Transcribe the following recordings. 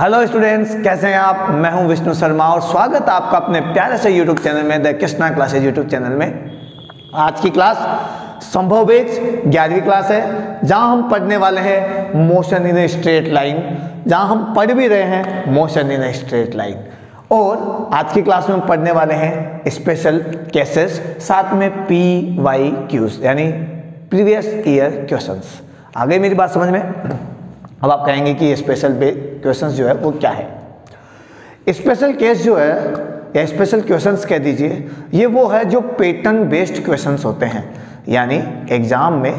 Hello students, कैसे हैं आप। मैं हूं विष्णु शर्मा और स्वागत है आपका अपने प्यारे से यूट्यूब चैनल में, the Krishna classes YouTube channel में। आज की क्लास संभव बैच 11वीं क्लास है, जहां हम पढ़ने वाले हैं motion in a straight line, जहां हम पढ़ भी रहे हैं motion in a straight line. और आज की क्लास में हम पढ़ने वाले हैं स्पेशल केसेस, साथ में PYQs यानी प्रीवियस ईयर क्वेश्चंस। आ गई मेरी बात समझ में। अब आप कहेंगे कि स्पेशल क्वेश्चंस जो है वो क्या है। स्पेशल केस जो है या स्पेशल क्वेश्चंस कह दीजिए, ये वो है जो पैटर्न बेस्ड क्वेश्चंस होते हैं, यानी एग्जाम में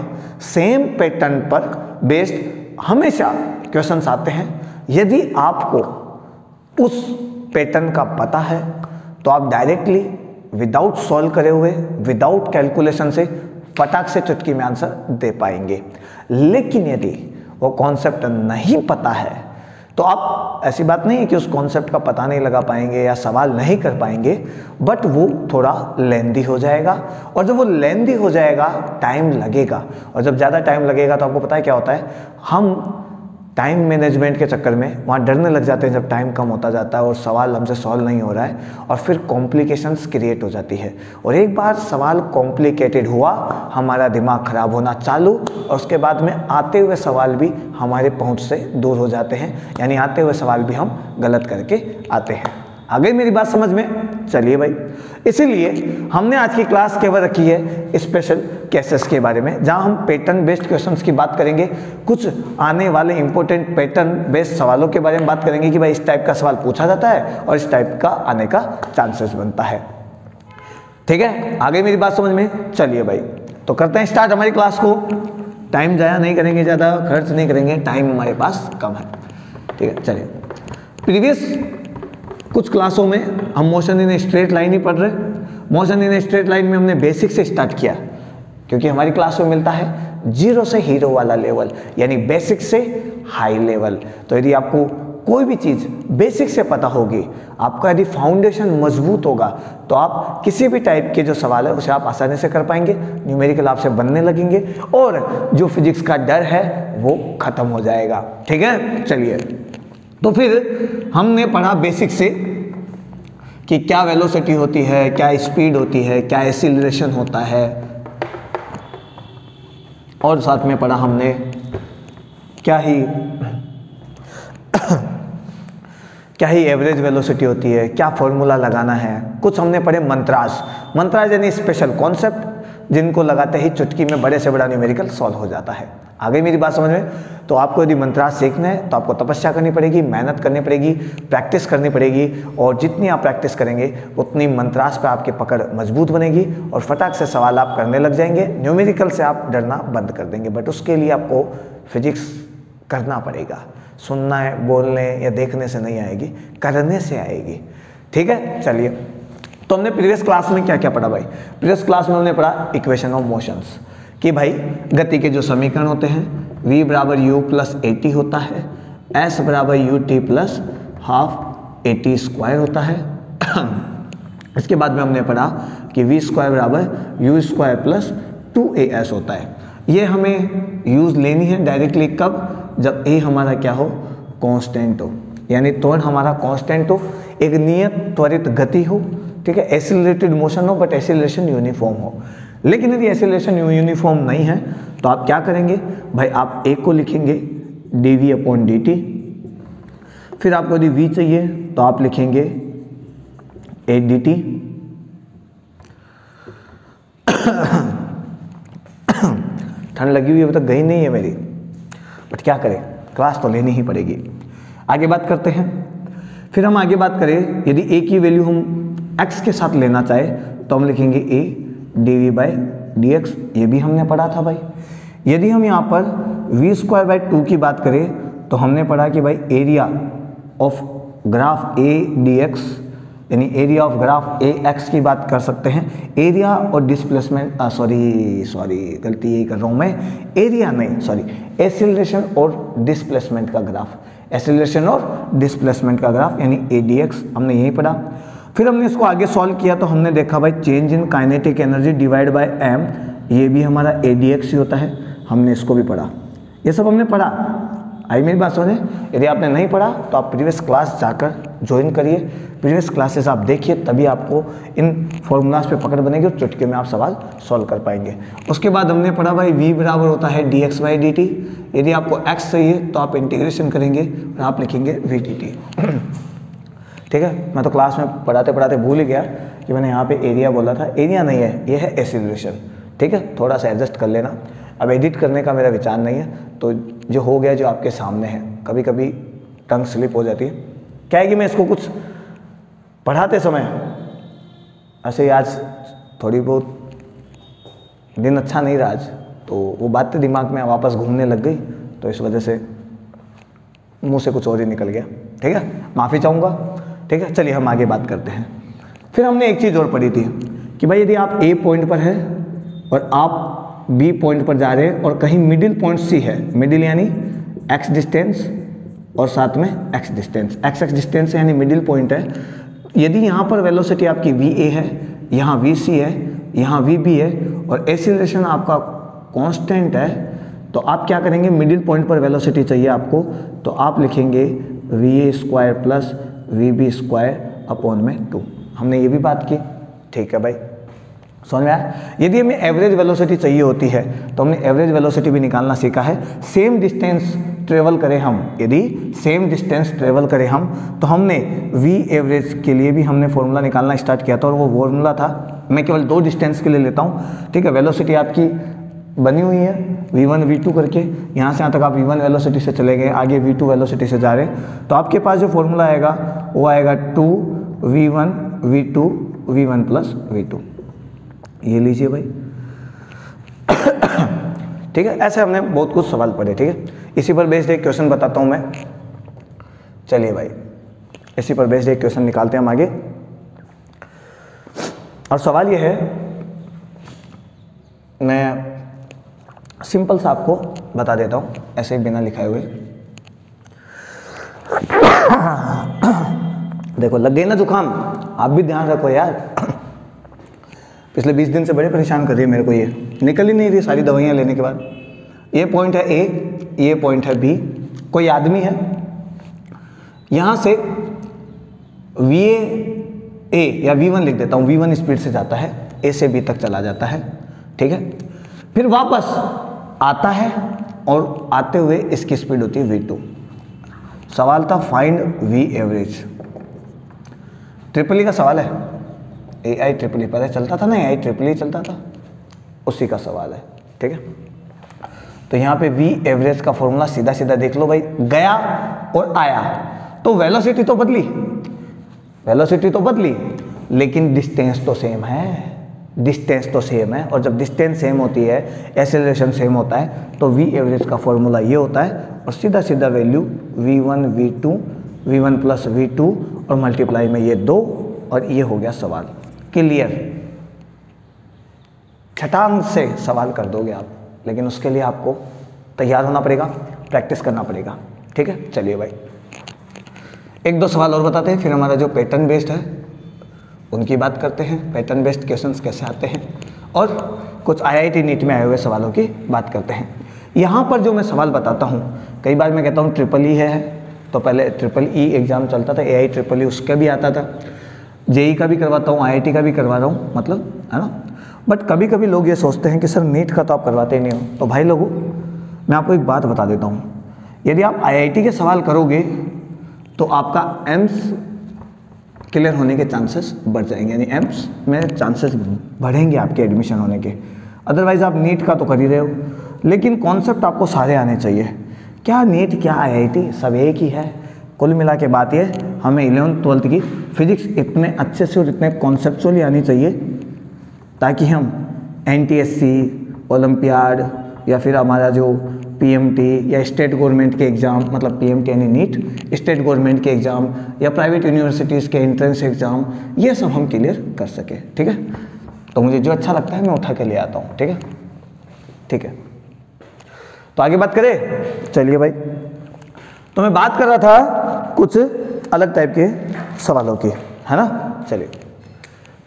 सेम पैटर्न पर बेस्ड हमेशा क्वेश्चंस आते हैं। यदि आपको उस पैटर्न का पता है तो आप डायरेक्टली विदाउट सॉल्व करे हुए, विदाउट कैलकुलेशन से फटाक से चुटकी में आंसर दे पाएंगे। लेकिन यदि वो कॉन्सेप्ट नहीं पता है तो आप, ऐसी बात नहीं है कि उस कॉन्सेप्ट का पता नहीं लगा पाएंगे या सवाल नहीं कर पाएंगे, बट वो थोड़ा लेंदी हो जाएगा। और जब वो लेंदी हो जाएगा टाइम लगेगा, और जब ज़्यादा टाइम लगेगा तो आपको पता है क्या होता है, हम टाइम मैनेजमेंट के चक्कर में वहाँ डरने लग जाते हैं जब टाइम कम होता जाता है और सवाल हमसे सॉल्व नहीं हो रहा है, और फिर कॉम्प्लिकेशंस क्रिएट हो जाती है। और एक बार सवाल कॉम्प्लिकेटेड हुआ, हमारा दिमाग खराब होना चालू, और उसके बाद में आते हुए सवाल भी हमारे पहुंच से दूर हो जाते हैं, यानी आते हुए सवाल भी हम गलत करके आते हैं। आ गई मेरी बात समझ में। चलिए भाई, इसीलिए हमने आज की क्लास केवल रखी है स्पेशल केसेस के बारे में, जहां हम पैटर्न बेस्ड क्वेश्चंस की बात करेंगे। कुछ आने वाले इंपॉर्टेंट पैटर्न बेस्ड सवालों के बारे में बात करेंगे कि भाई इस टाइप का सवाल पूछा जाता है और इस टाइप का आने का चांसेस बनता है। ठीक है, आ गई मेरी बात समझ में। चलिए भाई, तो करते हैं स्टार्ट हमारी क्लास को। टाइम ज़ाया नहीं करेंगे, ज़्यादा खर्च नहीं करेंगे, टाइम हमारे पास कम है। ठीक है, चलिए। प्रीवियस कुछ क्लासों में हम मोशन इन स्ट्रेट लाइन ही पढ़ रहे। मोशन इन स्ट्रेट लाइन में हमने बेसिक से स्टार्ट किया, क्योंकि हमारी क्लास में मिलता है जीरो से हीरो वाला लेवल, यानी बेसिक से हाई लेवल। तो यदि आपको कोई भी चीज़ बेसिक से पता होगी, आपका यदि फाउंडेशन मजबूत होगा, तो आप किसी भी टाइप के जो सवाल है उसे आप आसानी से कर पाएंगे, न्यूमेरिकल आपसे बनने लगेंगे, और जो फिजिक्स का डर है वो खत्म हो जाएगा। ठीक है, चलिए। तो फिर हमने पढ़ा बेसिक से कि क्या वेलोसिटी होती है, क्या स्पीड होती है, क्या एक्सीलरेशन होता है, और साथ में पढ़ा हमने क्या ही एवरेज वेलोसिटी होती है, क्या फॉर्मूला लगाना है। कुछ हमने पढ़े मंत्राज यानी स्पेशल कॉन्सेप्ट, जिनको लगाते ही चुटकी में बड़े से बड़ा न्यूमेरिकल सॉल्व हो जाता है। आ गई मेरी बात समझ में। तो आपको यदि मंत्राज सीखना है तो आपको तपस्या करनी पड़ेगी, मेहनत करनी पड़ेगी, प्रैक्टिस करनी पड़ेगी, और जितनी आप प्रैक्टिस करेंगे उतनी मंत्राज पर आपकी पकड़ मजबूत बनेगी और फटाक से सवाल आप करने लग जाएंगे। न्यूमेरिकल से आप डरना बंद कर देंगे, बट उसके लिए आपको फिजिक्स करना पड़ेगा। सुनना है, बोलने या देखने से नहीं आएगी, करने से आएगी। ठीक है, चलिए। तो हमने प्रीवियस क्लास में क्या क्या पढ़ा भाई। प्रीवियस क्लास में हमने पढ़ा इक्वेशन ऑफ मोशंस, कि भाई गति के जो समीकरण होते हैं, v = u + at होता है, s = ut + ½ at² होता है। इसके बाद में हमने पढ़ा कि v² = u² + 2as होता है। ये हमें यूज लेनी है डायरेक्टली कब, जब a हमारा क्या हो, कांस्टेंट हो, यानी त्वरण हमारा कांस्टेंट हो, एक नियत त्वरित गति हो। ठीक है, एक्सीलरेटेड मोशन हो, बट एक्सीलरेशन यूनिफॉर्म हो। लेकिन यदि एक्सीलरेशन यूनिफॉर्म नहीं है तो आप क्या करेंगे भाई, आप a को लिखेंगे dv/dt। फिर आपको यदि v चाहिए तो आप लिखेंगे adt। ठंड लगी हुई है, तो गई नहीं है मेरी, बट क्या करें, क्लास तो लेनी ही पड़ेगी। आगे बात करते हैं। फिर हम आगे बात करें, यदि a की वैल्यू हम x के साथ लेना चाहें तो हम लिखेंगे a dv/dx, ये भी हमने पढ़ा था भाई। यदि हम यहाँ पर v² / 2 की बात करें तो हमने पढ़ा कि भाई area of graph a dx, यानी एरिया ऑफ ग्राफ ax की बात कर सकते हैं। एरिया और डिस्प्लेसमेंट, सॉरी गलती यही कर रहा हूँ मैं, एरिया नहीं, सॉरी, एक्सीलरेशन और डिस्प्लेसमेंट का ग्राफ, एक्सीलरेशन और डिस्प्लेसमेंट का ग्राफ यानी ए डी एक्स, हमने यही पढ़ा। फिर हमने इसको आगे सॉल्व किया तो हमने देखा भाई change in kinetic energy /m, ये भी हमारा ए डी एक्स ही होता है, हमने इसको भी पढ़ा। ये सब हमने पढ़ा। आई मेरी बात समझे। यदि आपने नहीं पढ़ा तो आप प्रीवियस क्लास जाकर ज्वाइन करिए, प्रीवियस क्लासेस आप देखिए, तभी आपको इन फॉर्मूलाज पे पकड़ बनेगी और चुटके में आप सवाल सॉल्व कर पाएंगे। उसके बाद हमने पढ़ा भाई v बराबर होता है dx बाई dt। यदि आपको x चाहिए तो आप इंटीग्रेशन करेंगे और आप लिखेंगे v dt। ठीक है, मैं तो क्लास में पढ़ाते पढ़ाते भूल ही गया कि मैंने यहाँ पे एरिया बोला था, एरिया नहीं है, ये है एसिलेशन। ठीक है, थोड़ा सा एडजस्ट कर लेना। अब एडिट करने का मेरा विचार नहीं है, तो जो हो गया जो आपके सामने है, कभी कभी टंग स्लिप हो जाती है। क्या है कि मैं इसको कुछ पढ़ाते समय ऐसे ही आज थोड़ी बहुत दिन अच्छा नहीं रहा आज, तो वो बातें दिमाग में वापस घूमने लग गई, तो इस वजह से मुंह से कुछ और ही निकल गया। ठीक है, माफ़ी चाहूँगा। ठीक है, चलिए हम आगे बात करते हैं। फिर हमने एक चीज़ और पढ़ी थी कि भाई यदि आप ए पॉइंट पर है और आप बी पॉइंट पर जा रहे हैं और कहीं मिडिल पॉइंट सी है, मिडिल यानी एक्स डिस्टेंस और साथ में x डिस्टेंस, x डिस्टेंस यानी मिडिल पॉइंट है। यदि यहाँ पर वेलोसिटी आपकी वी ए है, यहाँ वी सी है, यहाँ वी बी है और एक्सीलरेशन आपका कांस्टेंट है, तो आप क्या करेंगे, मिडिल पॉइंट पर वेलोसिटी चाहिए आपको, तो आप लिखेंगे V A square plus we B square upon में 2। हमने ये भी बात की। ठीक है भाई, समझ में आया। यदि हमें एवरेज वेलोसिटी चाहिए होती है तो हमने एवरेज वेलोसिटी भी निकालना सीखा है। सेम डिस्टेंस ट्रेवल करें हम, यदि सेम डिस्टेंस ट्रेवल करें हम, तो हमने वी एवरेज के लिए भी हमने फॉर्मूला निकालना स्टार्ट किया था और वो फॉर्मूला था, मैं केवल 2 डिस्टेंस के लिए लेता हूँ। ठीक है, वेलोसिटी आपकी बनी हुई है v1 v2 करके, यहाँ से यहाँ तक आप v1 वेलोसिटी से चले गए, आगे v2 वेलोसिटी से जा रहे, तो आपके पास जो फॉर्मूला आएगा वो आएगा 2v1 v2 v1 plus v2। ये लीजिए भाई। ठीक है, ऐसे हमने बहुत कुछ सवाल पढ़े। ठीक है, इसी पर बेस्ड एक क्वेश्चन बताता हूं मैं। चलिए भाई, इसी पर बेस्ड एक क्वेश्चन निकालते हैं हम आगे। और सवाल ये है, मैं सिंपल सा आपको बता देता हूं ऐसे ही बिना लिखाए हुए। देखो लग गई ना जुकाम, आप भी ध्यान रखो यार, पिछले 20 दिन से बड़े परेशान कर रही है मेरे को, ये निकल ही नहीं रही सारी दवाइयाँ लेने के बाद। ये पॉइंट है ए, ये पॉइंट है बी, कोई आदमी है, यहाँ से वी ए या v1 लिख देता हूँ, v1 स्पीड से जाता है, ए से बी तक चला जाता है। ठीक है, फिर वापस आता है और आते हुए इसकी स्पीड होती है v2। सवाल था find v average, triple E का सवाल है, AIEEE पर है, चलता था ना AIEEE चलता था, उसी का सवाल है। ठीक है, तो यहाँ पे V एवरेज का फॉर्मूला सीधा सीधा देख लो भाई, गया और आया, तो वेलोसिटी तो बदली, वेलोसिटी तो बदली, लेकिन डिस्टेंस तो सेम है, डिस्टेंस तो सेम है। और जब डिस्टेंस सेम होती है, एक्सेलरेशन सेम होता है, तो V एवरेज का फॉर्मूला ये होता है और सीधा सीधा वैल्यू V1 प्लस V2 और मल्टीप्लाई में ये 2, और ये हो गया सवाल क्लियर। छटांग से सवाल कर दोगे आप, लेकिन उसके लिए आपको तैयार होना पड़ेगा, प्रैक्टिस करना पड़ेगा। ठीक है, चलिए भाई एक दो सवाल और बताते हैं, फिर हमारा जो पैटर्न बेस्ड है उनकी बात करते हैं, पैटर्न बेस्ड क्वेश्चंस कैसे आते हैं, और कुछ आईआईटी नीट में आए हुए सवालों की बात करते हैं। यहाँ पर जो मैं सवाल बताता हूँ, कई बार मैं कहता हूँ ट्रिपल ई है, तो पहले ट्रिपल ई एग्ज़ाम चलता था, AIEEE उसका भी आता था, जेई का भी करवाता हूँ, आईआईटी का भी करवा रहा हूँ, मतलब है ना। बट कभी कभी लोग ये सोचते हैं कि सर नीट का तो आप करवाते ही नहीं हो, तो भाई लोगों मैं आपको एक बात बता देता हूँ, यदि आप आईआईटी के सवाल करोगे तो आपका एम्स क्लियर होने के चांसेस बढ़ जाएंगे, यानी एम्स में चांसेस बढ़ेंगे आपके एडमिशन होने के। अदरवाइज़ आप नीट का तो कर ही रहे हो, लेकिन कॉन्सेप्ट आपको सारे आने चाहिए। क्या नीट क्या आईआईटी सब एक ही है। कुल मिला के बात ये, हमें 11th 12th की फिजिक्स इतने अच्छे से और इतने कॉन्सेप्चुअली आनी चाहिए ताकि हम NTSC, ओलंपियाड या फिर हमारा जो PMT या स्टेट गवर्नमेंट के एग्ज़ाम, मतलब PMT यानी नीट, स्टेट गवर्नमेंट के एग्ज़ाम या प्राइवेट यूनिवर्सिटीज़ के एंट्रेंस एग्ज़ाम, ये सब हम क्लियर कर सके। ठीक है, तो मुझे जो अच्छा लगता है मैं उठा के ले आता हूँ। ठीक है, ठीक है, तो आगे बात करें। चलिए भाई, तो मैं बात कर रहा था कुछ अलग टाइप के सवालों की, है ना। चलिए,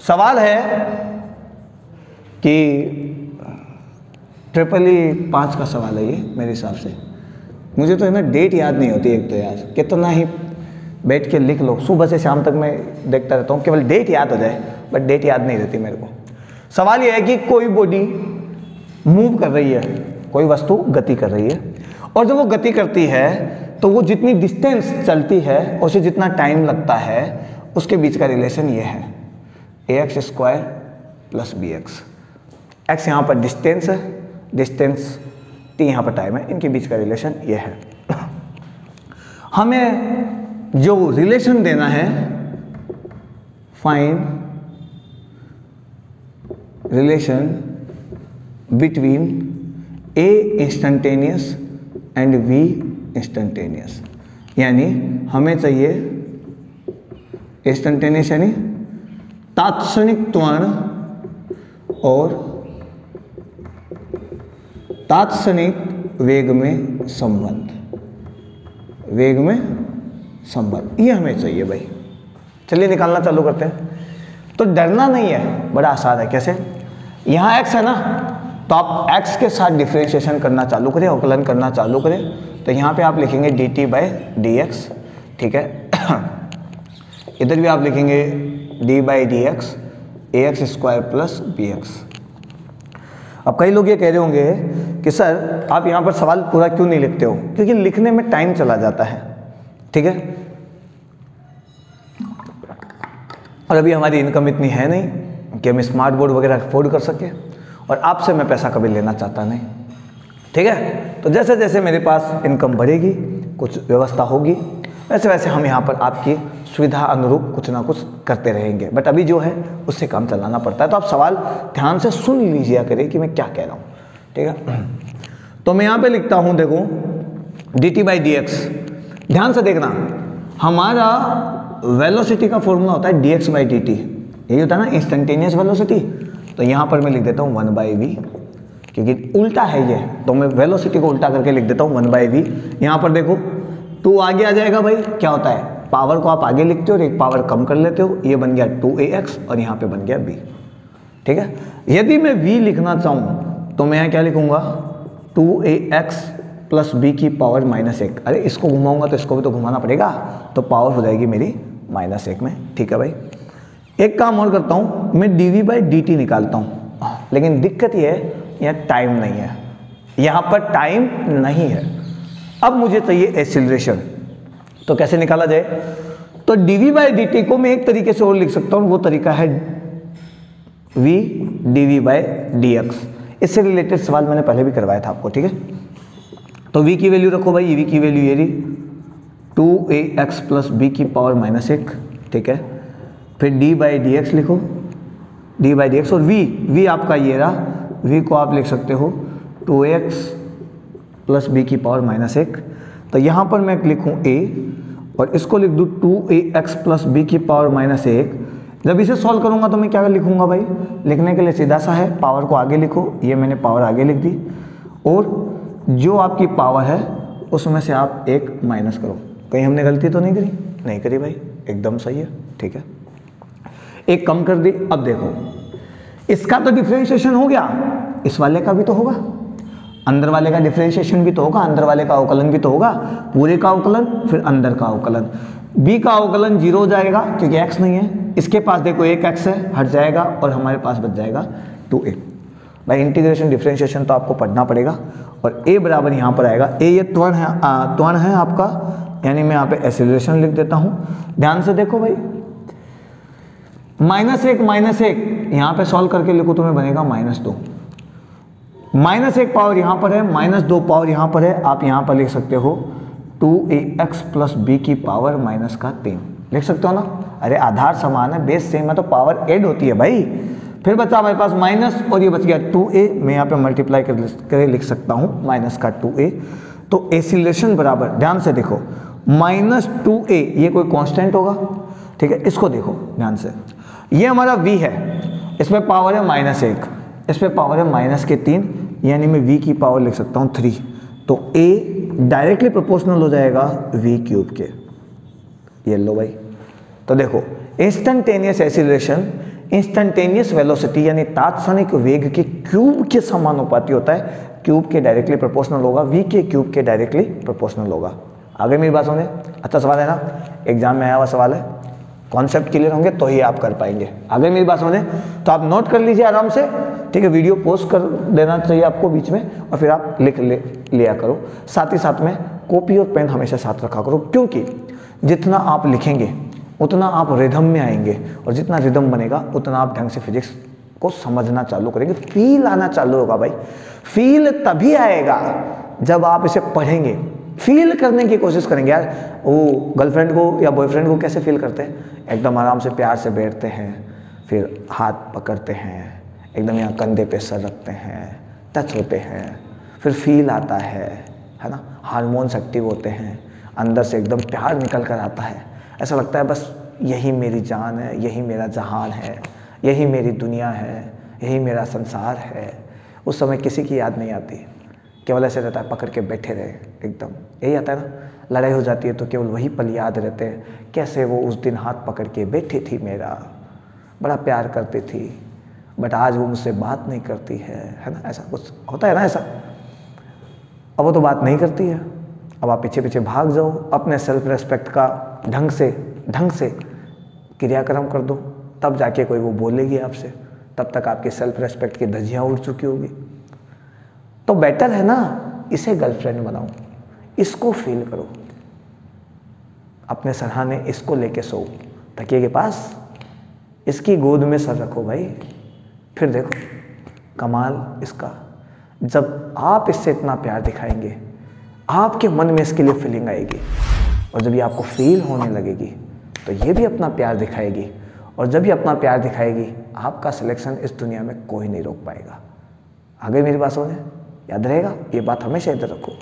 सवाल है कि ट्रिपल ई 5 का सवाल है, ये मेरे हिसाब से मुझे तो है ना डेट याद नहीं होती एक तो यार, कितना ही बैठ के लिख लो, सुबह से शाम तक मैं देखता रहता हूँ, केवल डेट याद हो जाए, बट डेट याद नहीं रहती मेरे को। सवाल यह है कि कोई बॉडी मूव कर रही है, कोई वस्तु गति कर रही है, और जब वो गति करती है तो वो जितनी डिस्टेंस चलती है उसे जितना टाइम लगता है, उसके बीच का रिलेशन ये है ax² + bx। एक्स यहाँ पर डिस्टेंस है, डिस्टेंस t यहाँ पर टाइम है, इनके बीच का रिलेशन ये है। हमें जो रिलेशन देना है find relation between a instantaneous and v instantaneous, यानी हमें चाहिए इंस्टेंटेनियस यानी तात्क्षणिक त्वरण और तात्क्षणिक वेग में संबंध, वेग में संबंध ये हमें चाहिए भाई। चलिए निकालना चालू करते हैं। तो डरना नहीं है, बड़ा आसान है। कैसे? यहाँ x है ना, तो आप x के साथ डिफ्रेंशिएशन करना चालू करें, अवकलन करना चालू करें, तो यहाँ पे आप लिखेंगे dt/dx, ठीक है। इधर भी आप लिखेंगे d/dx ax² + bx। अब कई लोग ये कह रहे होंगे कि सर आप यहाँ पर सवाल पूरा क्यों नहीं लिखते हो, क्योंकि लिखने में टाइम चला जाता है, ठीक है, और अभी हमारी इनकम इतनी है नहीं कि हम स्मार्ट बोर्ड वगैरह अफोर्ड कर सके, और आपसे मैं पैसा कभी लेना चाहता नहीं, ठीक है। तो जैसे जैसे मेरे पास इनकम बढ़ेगी, कुछ व्यवस्था होगी, वैसे वैसे हम यहाँ पर आपकी सुविधा अनुरूप कुछ ना कुछ करते रहेंगे, बट अभी जो है उससे काम चलाना पड़ता है। तो आप सवाल ध्यान से सुन लीजिए करें कि मैं क्या कह रहा हूँ, ठीक है। तो मैं यहाँ पे लिखता हूँ, देखो dt/dx, ध्यान से देखना, हमारा वेलोसिटी का फॉर्मूला होता है dx/dt, यही होता है ना इंस्टेंटेनियस वेलोसिटी। तो यहाँ पर मैं लिख देता हूँ 1/v, क्योंकि उल्टा है ये, तो मैं वेलोसिटी को उल्टा करके लिख देता हूँ 1/v। यहाँ पर देखो 2 आगे आ जाएगा भाई, क्या होता है पावर को आप आगे लिखते हो और एक पावर कम कर लेते हो, ये बन गया 2ax और यहाँ पे बन गया b, ठीक है। यदि मैं v लिखना चाहूँ तो मैं यहाँ क्या लिखूँगा, 2ax + b⁻¹। अरे इसको घुमाऊँगा तो इसको भी तो घुमाना पड़ेगा, तो पावर हो जाएगी मेरी -1 में, ठीक है भाई। एक काम और करता हूँ, मैं dv/dt निकालता हूँ, लेकिन दिक्कत ये है यहाँ टाइम नहीं है, यहाँ पर टाइम नहीं है। अब मुझे चाहिए एक्सीलरेशन, तो कैसे निकाला जाए? तो dv/dt को मैं एक तरीके से और लिख सकता हूँ, वो तरीका है v dv/dx। इससे रिलेटेड सवाल मैंने पहले भी करवाया था आपको, ठीक है। तो v की वैल्यू रखो भाई, v की वैल्यू ये रही 2ax + b⁻¹, ठीक है। फिर d/dx लिखो, d/dx, और v आपका ये रहा, v को आप लिख सकते हो 2ax + b⁻¹। तो यहाँ पर मैं लिखूँ a और इसको लिख दूँ 2ax + b⁻¹। जब इसे सॉल्व करूँगा तो मैं क्या लिखूँगा भाई, लिखने के लिए सीधा सा है, पावर को आगे लिखो, ये मैंने पावर आगे लिख दी, और जो आपकी पावर है उसमें से आप एक माइनस करो। कहीं हमने गलती तो नहीं करी? नहीं करी भाई, एकदम सही है, ठीक है, एक कम कर दी। अब देखो इसका तो डिफ्रेंशिएशन हो गया, इस वाले का भी तो होगा, अंदर वाले का डिफ्रेंशिएशन भी तो होगा, अंदर वाले का अवकलन भी तो होगा, पूरे का अवकलन फिर अंदर का अवकलन। b का अवकलन 0 हो जाएगा क्योंकि x नहीं है, इसके पास देखो 1x है, हट जाएगा और हमारे पास बच जाएगा 2a। भाई इंटीग्रेशन डिफ्रेंशिएशन तो आपको पढ़ना पड़ेगा, और a बराबर यहाँ पर आएगा a, ये त्वरण है, त्वरण है आपका, यानी मैं यहाँ पे एक्सीलरेशन लिख देता हूँ। ध्यान से देखो भाई, -1 -1 यहाँ पे सॉल्व करके लिखो तुम्हें बनेगा -2, -1 पावर यहाँ पर है, -2 पावर यहाँ पर है, आप यहाँ पर लिख सकते हो 2ax + b⁻³ लिख सकते हो ना। अरे आधार समान है, बेस सेम है, तो पावर ऐड होती है भाई। फिर बचा हमारे पास माइनस और ये बच गया 2a, मैं यहाँ पे मल्टीप्लाई कर लिख सकता हूँ -2a। तो एक्सीलरेशन बराबर, ध्यान से देखो, -2a, ये कोई कॉन्स्टेंट होगा, ठीक है। इसको देखो ध्यान से, ये हमारा v है, इसमें पावर है -1, इस पर पावर है -3, यानी मैं v की पावर लिख सकता हूँ 3। तो a डायरेक्टली प्रोपोर्शनल हो जाएगा v³ के, ये लो भाई। तो देखो इंस्टेंटेनियस एक्सीलरेशन इंस्टेंटेनियस वेलोसिटी यानी तात्क्षणिक वेग के क्यूब के समानुपाती होता है, क्यूब के डायरेक्टली प्रोपोर्शनल होगा, वी के क्यूब के डायरेक्टली प्रोपोर्शनल होगा। आगे मेरी बात सुने, अच्छा सवाल है ना, एग्जाम में आया हुआ सवाल है, कॉन्सेप्ट क्लियर होंगे तो ही आप कर पाएंगे। आगे मेरी बात सुने तो आप नोट कर लीजिए आराम से, ठीक है, वीडियो पोस्ट कर देना चाहिए आपको बीच में, और फिर आप लिख लिया करो। साथ ही साथ में कॉपी और पेन हमेशा साथ रखा करो, क्योंकि जितना आप लिखेंगे उतना आप रिदम में आएंगे, और जितना रिदम बनेगा उतना आप ढंग से फिजिक्स को समझना चालू करेंगे, फील आना चालू होगा। भाई फील तभी आएगा जब आप इसे पढ़ेंगे, फील करने की कोशिश करेंगे। यार वो गर्लफ्रेंड को या बॉयफ्रेंड को कैसे फील करते हैं, एकदम आराम से प्यार से बैठते हैं, फिर हाथ पकड़ते हैं, एकदम यहाँ कंधे पे सर रखते हैं, टच होते हैं, फिर फील आता है ना, हार्मोन्स एक्टिव होते हैं, अंदर से एकदम प्यार निकल कर आता है, ऐसा लगता है बस यही मेरी जान है, यही मेरा जहान है, यही मेरी दुनिया है, यही मेरा संसार है। उस समय किसी की याद नहीं आती, केवल ऐसे रहता है पकड़ के बैठे रहे, एकदम यही आता है ना। लड़ाई हो जाती है तो केवल वही पल याद रहते हैं, कैसे वो उस दिन हाथ पकड़ के बैठी थी मेरा, बड़ा प्यार करती थी, बट आज वो मुझसे बात नहीं करती है ना, ऐसा कुछ होता है ना ऐसा। अब वो तो बात नहीं करती है, अब आप पीछे पीछे भाग जाओ, अपने सेल्फ रेस्पेक्ट का ढंग से क्रियाक्रम कर दो, तब जाके कोई वो बोलेगी आपसे, तब तक आपके सेल्फ रेस्पेक्ट की धज्जियाँ उड़ चुकी होगी। तो बेटर है ना, इसे गर्लफ्रेंड बनाओ, इसको फील करो, अपने सराहने इसको लेके सो, तकिए के पास इसकी गोद में सर रखो भाई, फिर देखो कमाल इसका। जब आप इससे इतना प्यार दिखाएंगे, आपके मन में इसके लिए फीलिंग आएगी, और जब ये आपको फील होने लगेगी तो ये भी अपना प्यार दिखाएगी, और जब ये अपना प्यार दिखाएगी आपका सिलेक्शन इस दुनिया में कोई नहीं रोक पाएगा। आगे मेरी बात सुने, याद रहेगा, ये बात हमेशा याद रखो,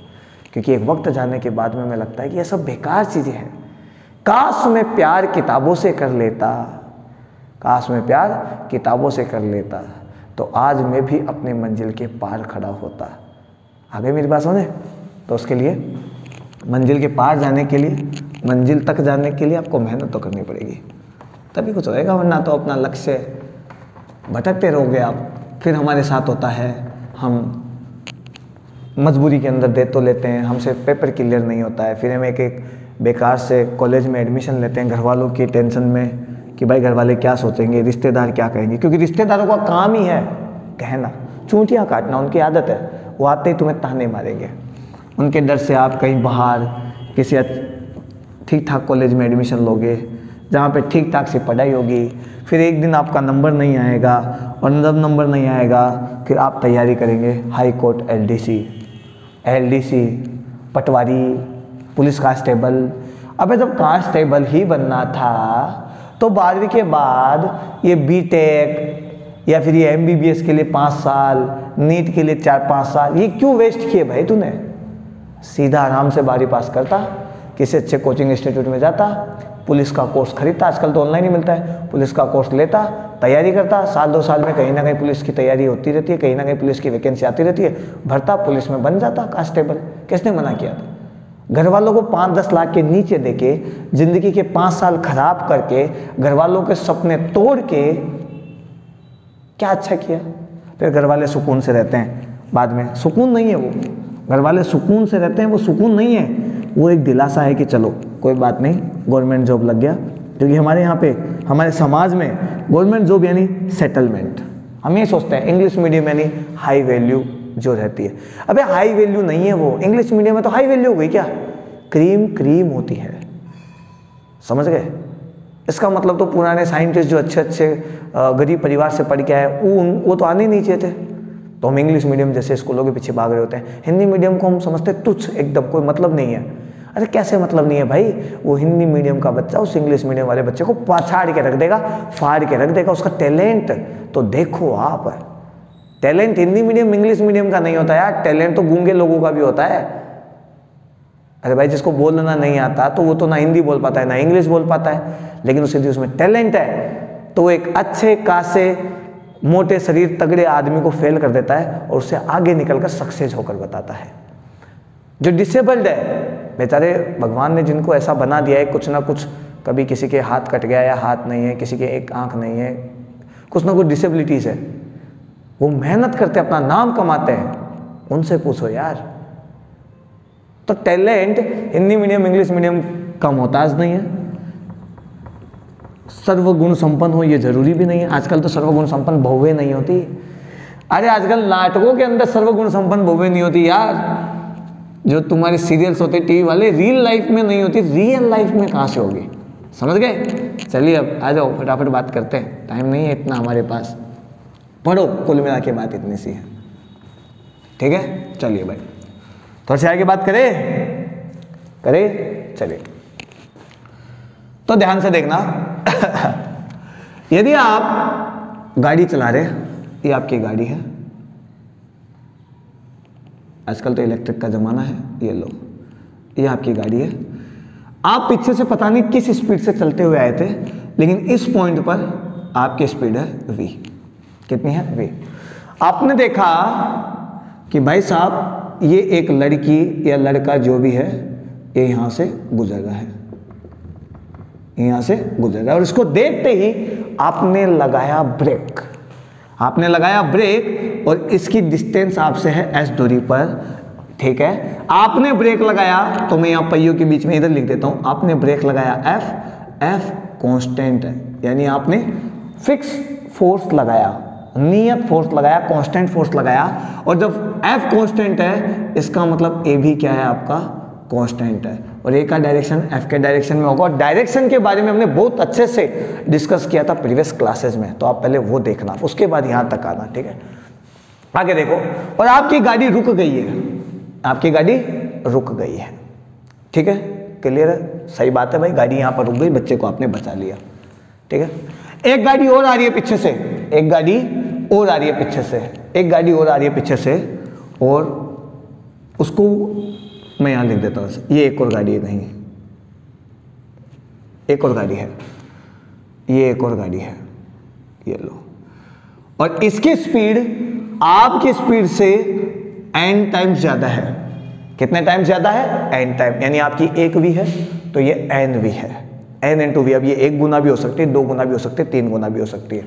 क्योंकि एक वक्त जाने के बाद में हमें लगता है कि ये सब बेकार चीज़ें हैं। काश मैं प्यार किताबों से कर लेता, काश मैं प्यार किताबों से कर लेता तो आज मैं भी अपने मंजिल के पार खड़ा होता। आगे मेरी बात सुने, तो उसके लिए मंजिल के पार जाने के लिए, मंजिल तक जाने के लिए आपको मेहनत तो करनी पड़ेगी, तभी कुछ होएगा, वरना तो अपना लक्ष्य भटकते रहोगे आप। फिर हमारे साथ होता है, हम मजबूरी के अंदर दे तो लेते हैं, हमसे पेपर क्लियर नहीं होता है, फिर हम एक बेकार से कॉलेज में एडमिशन लेते हैं घर वालों की टेंशन में कि भाई घर वाले क्या सोचेंगे, रिश्तेदार क्या कहेंगे, क्योंकि रिश्तेदारों का काम ही है कहना, चूंटियाँ काटना उनकी आदत है, वो आते ही तुम्हें ताने मारेंगे। उनके डर से आप कहीं बाहर किसी ठीक ठाक कॉलेज में एडमिशन लोगे, जहाँ पे ठीक ठाक से पढ़ाई होगी, फिर एक दिन आपका नंबर नहीं आएगा, और जब नंबर नहीं आएगा फिर आप तैयारी करेंगे हाई कोर्ट, एलडीसी, पटवारी, पुलिस कांस्टेबल। अबे जब कांस्टेबल ही बनना था तो 12वीं के बाद ये बीटेक या फिर ये एमबीबीएस के लिए 5 साल, नीट के लिए 4-5 साल, ये क्यों वेस्ट किए भाई तूने? सीधा आराम से 12वीं पास करता, किसी अच्छे कोचिंग इंस्टीट्यूट में जाता, पुलिस का कोर्स खरीदता, आजकल तो ऑनलाइन ही मिलता है, पुलिस का कोर्स लेता, तैयारी करता, 1-2 साल में कहीं ना कहीं पुलिस की तैयारी होती रहती है, कहीं ना कहीं पुलिस की वैकेंसी आती रहती है, भरता, पुलिस में बन जाता कांस्टेबल। किसने मना किया था? घर वालों को 5-10 लाख के नीचे देके, जिंदगी के 5 साल खराब करके, घर वालों के सपने तोड़ के क्या अच्छा किया? फिर घर वाले सुकून से रहते हैं, बाद में सुकून नहीं है वो, घर वाले सुकून से रहते हैं, वो सुकून नहीं है, वो एक दिलासा है कि चलो कोई बात नहीं, गवर्नमेंट जॉब लग गया। क्योंकि हमारे यहाँ पे, हमारे समाज में गवर्नमेंट जॉब यानी सेटलमेंट, हम ये सोचते हैं इंग्लिश मीडियम यानी हाई वैल्यू जो रहती है। अबे हाई वैल्यू नहीं है वो, इंग्लिश मीडियम में तो हाई वैल्यू हो गई क्या? क्रीम होती है, समझ गए? इसका मतलब तो पुराने साइंटिस्ट जो अच्छे गरीब परिवार से पढ़ के आए वो तो आने नहीं चाहिए थे, तो हम इंग्लिश मीडियम जैसे स्कूलों के पीछे भाग रहे होते हैं। हिंदी मीडियम को हम समझते तुच्छ, एकदम कोई मतलब नहीं है। अरे कैसे मतलब नहीं है भाई? वो हिंदी मीडियम का बच्चा उस इंग्लिश मीडियम वाले बच्चे को पछाड़ के रख देगा, फाड़ के रख देगा। उसका टैलेंट तो देखो आप, talent Hindi medium English medium का नहीं होता यार, टैलेंट तो गूंगे लोगों का भी होता है। अरे भाई जिसको बोलना नहीं आता तो वो तो ना हिंदी बोल पाता है ना इंग्लिश बोल पाता है, लेकिन उसे उसमें टैलेंट है तो वो एक अच्छे खासे मोटे शरीर तगड़े आदमी को फेल कर देता है और उससे आगे निकलकर सक्सेस होकर बताता है। जो डिसेबल्ड है बेचारे, भगवान ने जिनको ऐसा बना दिया है, कुछ ना कुछ, कभी किसी के हाथ कट गया या हाथ नहीं है, किसी के एक आँख नहीं है, कुछ ना कुछ डिसेबिलिटीज़ है, वो मेहनत करते हैं, अपना नाम कमाते हैं, उनसे पूछो यार। तो talent Hindi medium English medium का मोहताज नहीं है। सर्वगुण संपन्न हो ये जरूरी भी नहीं है। आजकल तो सर्वगुण संपन्न बहुएं नहीं होती। अरे आजकल नाटकों के अंदर सर्वगुण संपन्न बहुएं नहीं होती यार। जो तुम्हारे सीरियल्स होते टीवी वाले, रियल लाइफ में नहीं होती। रियल लाइफ में कहाँ से होगी? समझ गए? चलिए अब आ जाओ, फटाफट बात करते हैं, टाइम नहीं है इतना हमारे पास। पढ़ो, कुल मिला के बात इतनी सी है। ठीक है, चलिए भाई थोड़ा सा आगे बात करें चलिए तो ध्यान से देखना। यदि आप गाड़ी चला रहे हैं, ये आपकी गाड़ी है, आजकल तो इलेक्ट्रिक का जमाना है, ये लो ये आपकी गाड़ी है। आप पीछे से पता नहीं किस स्पीड से चलते हुए आए थे, लेकिन इस पॉइंट पर आपकी स्पीड है v। कितनी है? v। आपने देखा कि भाई साहब ये एक लड़की या लड़का जो भी है, ये यहाँ से गुजर रहा है, यहाँ से गुजर रहा है, और इसको देखते ही आपने लगाया ब्रेक, और इसकी डिस्टेंस आपसे है s दूरी पर। ठीक है, आपने ब्रेक लगाया, तो मैं यहाँ पहियों के बीच में इधर लिख देता हूँ, आपने ब्रेक लगाया f कांस्टेंट है, यानी आपने फिक्स फोर्स लगाया, नियत फोर्स लगाया, कांस्टेंट फोर्स लगाया। और जब f कांस्टेंट है, इसका मतलब a भी क्या है आपका? कांस्टेंट है, और a का डायरेक्शन f के डायरेक्शन में होगा। डायरेक्शन के बारे में हमने बहुत अच्छे से डिस्कस किया था प्रीवियस क्लासेज में, तो आप पहले वो देखना, उसके बाद यहाँ तक आना। ठीक है, आगे देखो। और आपकी गाड़ी रुक गई है, आपकी गाड़ी रुक गई है। ठीक है, क्लियर है? सही बात है भाई, गाड़ी यहाँ पर रुक गई, बच्चे को आपने बचा लिया। ठीक है, एक गाड़ी और आ रही है पीछे से, एक गाड़ी और आ रही है पीछे से, और उसको मैं यहाँ लिख देता हूँ, ये एक और गाड़ी है, कहीं एक और गाड़ी है, ये एक और गाड़ी है, ये लो। और इसकी स्पीड आपकी स्पीड से n टाइम्स ज़्यादा है। कितने टाइम्स ज़्यादा है? n टाइम, यानी आपकी एक v है, तो ये n v है, n into v। अब ये एक गुना भी हो सकती है, दो गुना भी हो सकती है, तीन गुना भी हो सकती है।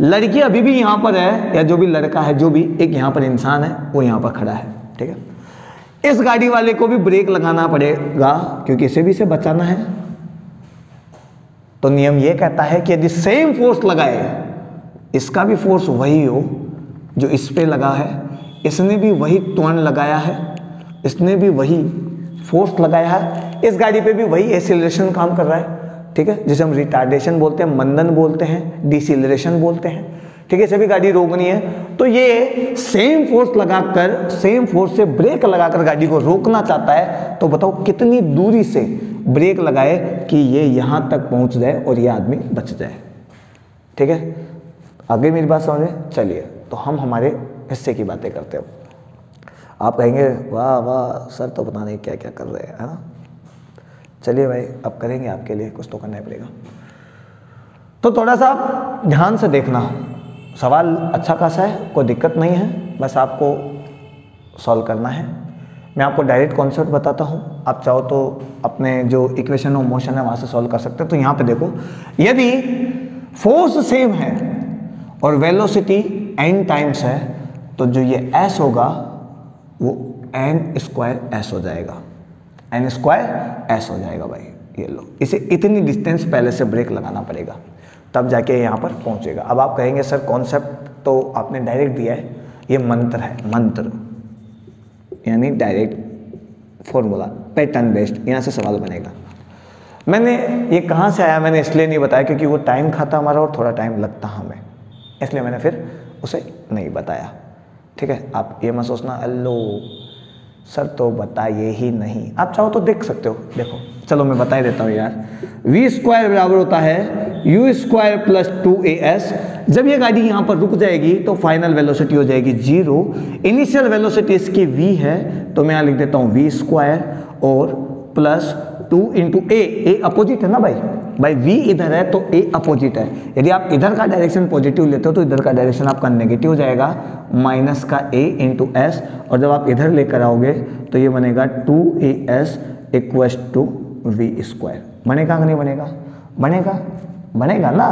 लड़की अभी भी यहाँ पर है, या जो भी लड़का है, जो भी एक यहाँ पर इंसान है, वो यहाँ पर खड़ा है। ठीक है, इस गाड़ी वाले को भी ब्रेक लगाना पड़ेगा, क्योंकि इसे भी इसे बचाना है। तो नियम ये कहता है कि यदि सेम फोर्स लगाए, इसका भी फोर्स वही हो जो इस पर लगा है, इसने भी वही त्वरण लगाया है, इसने भी वही फोर्स लगाया है, इस गाड़ी पे भी वही एक्सीलरेशन काम कर रहा है। ठीक है, जिसे हम रिटार्डेशन बोलते हैं, मंदन बोलते हैं, डिसीलरेशन बोलते हैं। ठीक है, इसे भी गाड़ी रोकनी है, तो ये सेम फोर्स लगाकर, सेम फोर्स से ब्रेक लगाकर गाड़ी को रोकना चाहता है। तो बताओ कितनी दूरी से ब्रेक लगाए कि ये यहाँ तक पहुँच जाए और ये आदमी बच जाए। ठीक है, आगे मेरी बात समझे? चलिए, तो हम हमारे हिस्से की बातें करते हैं। आप कहेंगे वाह वाह सर तो पता नहीं क्या क्या कर रहे हैं, है ना? चलिए भाई, अब करेंगे आपके लिए, कुछ तो करना ही पड़ेगा। तो थोड़ा सा ध्यान से देखना, सवाल अच्छा खासा है, कोई दिक्कत नहीं है, बस आपको सॉल्व करना है। मैं आपको डायरेक्ट कॉन्सेप्ट बताता हूँ, आप चाहो तो अपने जो इक्वेशन ऑफ मोशन है वहाँ से सॉल्व कर सकते हो। तो यहाँ पर देखो, यदि फोर्स सेम है और वेलोसिटी एन टाइम्स है, तो जो ये s होगा वो एन स्क्वायर s हो जाएगा, एन स्क्वायर s हो जाएगा भाई। ये लो, इसे इतनी डिस्टेंस पहले से ब्रेक लगाना पड़ेगा, तब जाके यहाँ पर पहुँचेगा। अब आप कहेंगे सर कॉन्सेप्ट तो आपने डायरेक्ट दिया है, ये मंत्र है, मंत्र यानी डायरेक्ट फॉर्मूला, पैटर्न बेस्ड, यहाँ से सवाल बनेगा। मैंने ये कहाँ से आया मैंने इसलिए नहीं बताया, क्योंकि वो टाइम खाता हमारा और थोड़ा टाइम लगता हमें, इसलिए मैंने फिर उसे नहीं बताया। ठीक है, आप ये मत सोचना अल्लो सर तो बताइए ही नहीं, आप चाहो तो देख सकते हो। देखो, चलो मैं बता ही देता हूँ यार, v स्क्वायर बराबर होता है u स्क्वायर प्लस 2as। जब ये गाड़ी यहाँ पर रुक जाएगी तो फाइनल वेलोसिटी हो जाएगी 0, इनिशियल वेलोसिटी इसकी v है, तो मैं यहाँ लिख देता हूँ v स्क्वायर और प्लस 2 इंटू ए अपोजिट है ना भाई, v इधर है तो a अपोजिट है। यदि आप इधर का डायरेक्शन पॉजिटिव लेते हो तो इधर का डायरेक्शन आपका नेगेटिव हो जाएगा, माइनस का a इंटू एस, और जब आप इधर लेकर आओगे तो ये बनेगा 2as equals to v square. बनेगा कि नहीं बनेगा? बनेगा, बनेगा ना?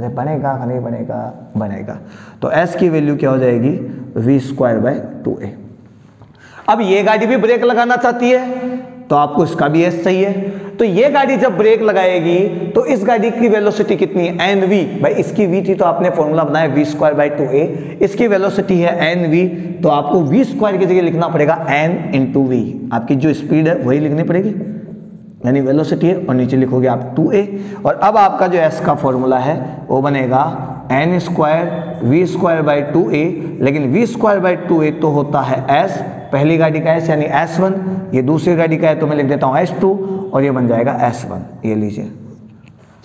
अरे बनेगा कि नहीं बनेगा? बनेगा। तो s की वैल्यू क्या हो जाएगी? v square by 2a। अब ये गाड़ी भी ब्रेक लगाना चाहती है तो आपको इसका भी एस चाहिए। तो ये गाड़ी जब ब्रेक लगाएगी तो इस गाड़ी की वेलोसिटी कितनी है एन वी, भाई इसकी वी थी तो आपने फॉर्मूला बनाया वी स्क्वायर बाई टू ए, इसकी वेलोसिटी है एन वी, तो आपको वी स्क्वायर की जगह लिखना पड़ेगा एन इंटू वी, आपकी जो स्पीड है वही लिखनी पड़ेगी यानी वेलोसिटी है, और नीचे लिखोगे आप टू ए। और अब आपका जो एस का फॉर्मूला है वो बनेगा N square we square by two ए, लेकिन वी स्क्वायर बाई टू ए तो होता है एस, पहली गाड़ी का एस यानी S1, ये दूसरी गाड़ी का है तो मैं लिख देता हूँ S2 और ये बन जाएगा S1। ये लीजिए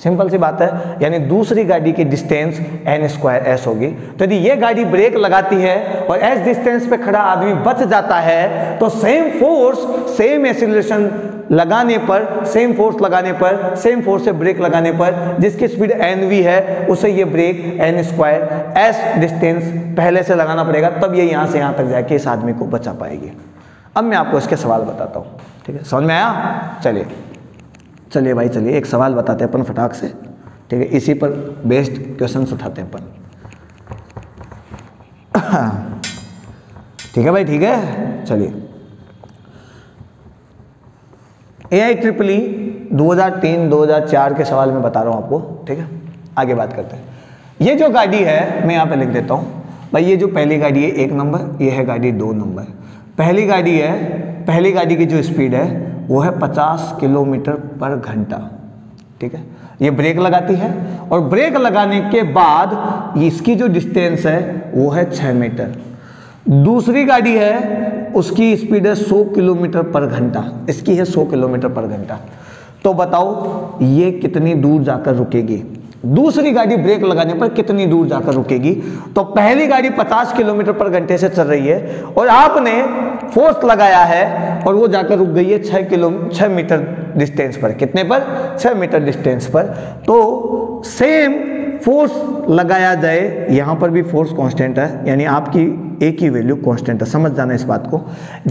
सिंपल सी बात है, यानी दूसरी गाड़ी की डिस्टेंस एन स्क्वायर एस होगी। तो यदि ये गाड़ी ब्रेक लगाती है और एस डिस्टेंस पे खड़ा आदमी बच जाता है तो सेम फोर्स सेम एक्सीलरेशन लगाने पर, सेम फोर्स लगाने पर, सेम फोर्स से ब्रेक लगाने पर जिसकी स्पीड एन वी है उसे ये brake N square S distance पहले से लगाना पड़ेगा, तब ये यहाँ से यहाँ तक जाके इस आदमी को बचा पाएगी। अब मैं आपको इसके सवाल बताता हूँ, ठीक है, समझ में आया? चलिए चलिए भाई चलिए एक सवाल बताते हैं अपन फटाक से, ठीक है, इसी पर बेस्ड क्वेश्चंस उठाते हैं अपन, ठीक है भाई, ठीक है। चलिए AIEEE 2003-2004 के सवाल में बता रहा हूँ आपको, ठीक है, आगे बात करते हैं। ये जो गाड़ी है मैं यहाँ पे लिख देता हूँ भाई, ये जो पहली गाड़ी है 1 नंबर, ये है गाड़ी 2 नंबर। पहली गाड़ी है, पहली गाड़ी की जो स्पीड है वो है 50 किलोमीटर पर घंटा, ठीक है, ये ब्रेक लगाती है और ब्रेक लगाने के बाद इसकी जो डिस्टेंस है वो है 6 मीटर। दूसरी गाड़ी है उसकी स्पीड है 100 किलोमीटर पर घंटा, इसकी है 100 किलोमीटर पर घंटा, तो बताओ ये कितनी दूर जाकर रुकेगी, दूसरी गाड़ी ब्रेक लगाने पर कितनी दूर जाकर रुकेगी। तो पहली गाड़ी 50 किलोमीटर पर घंटे से चल रही है और आपने फोर्स लगाया है और वो जाकर रुक गई है 6 मीटर डिस्टेंस पर, कितने पर, 6 मीटर डिस्टेंस पर। तो सेम फोर्स लगाया जाए, यहाँ पर भी फोर्स कांस्टेंट है यानी आपकी ए की वैल्यू कांस्टेंट है, समझ जाना इस बात को,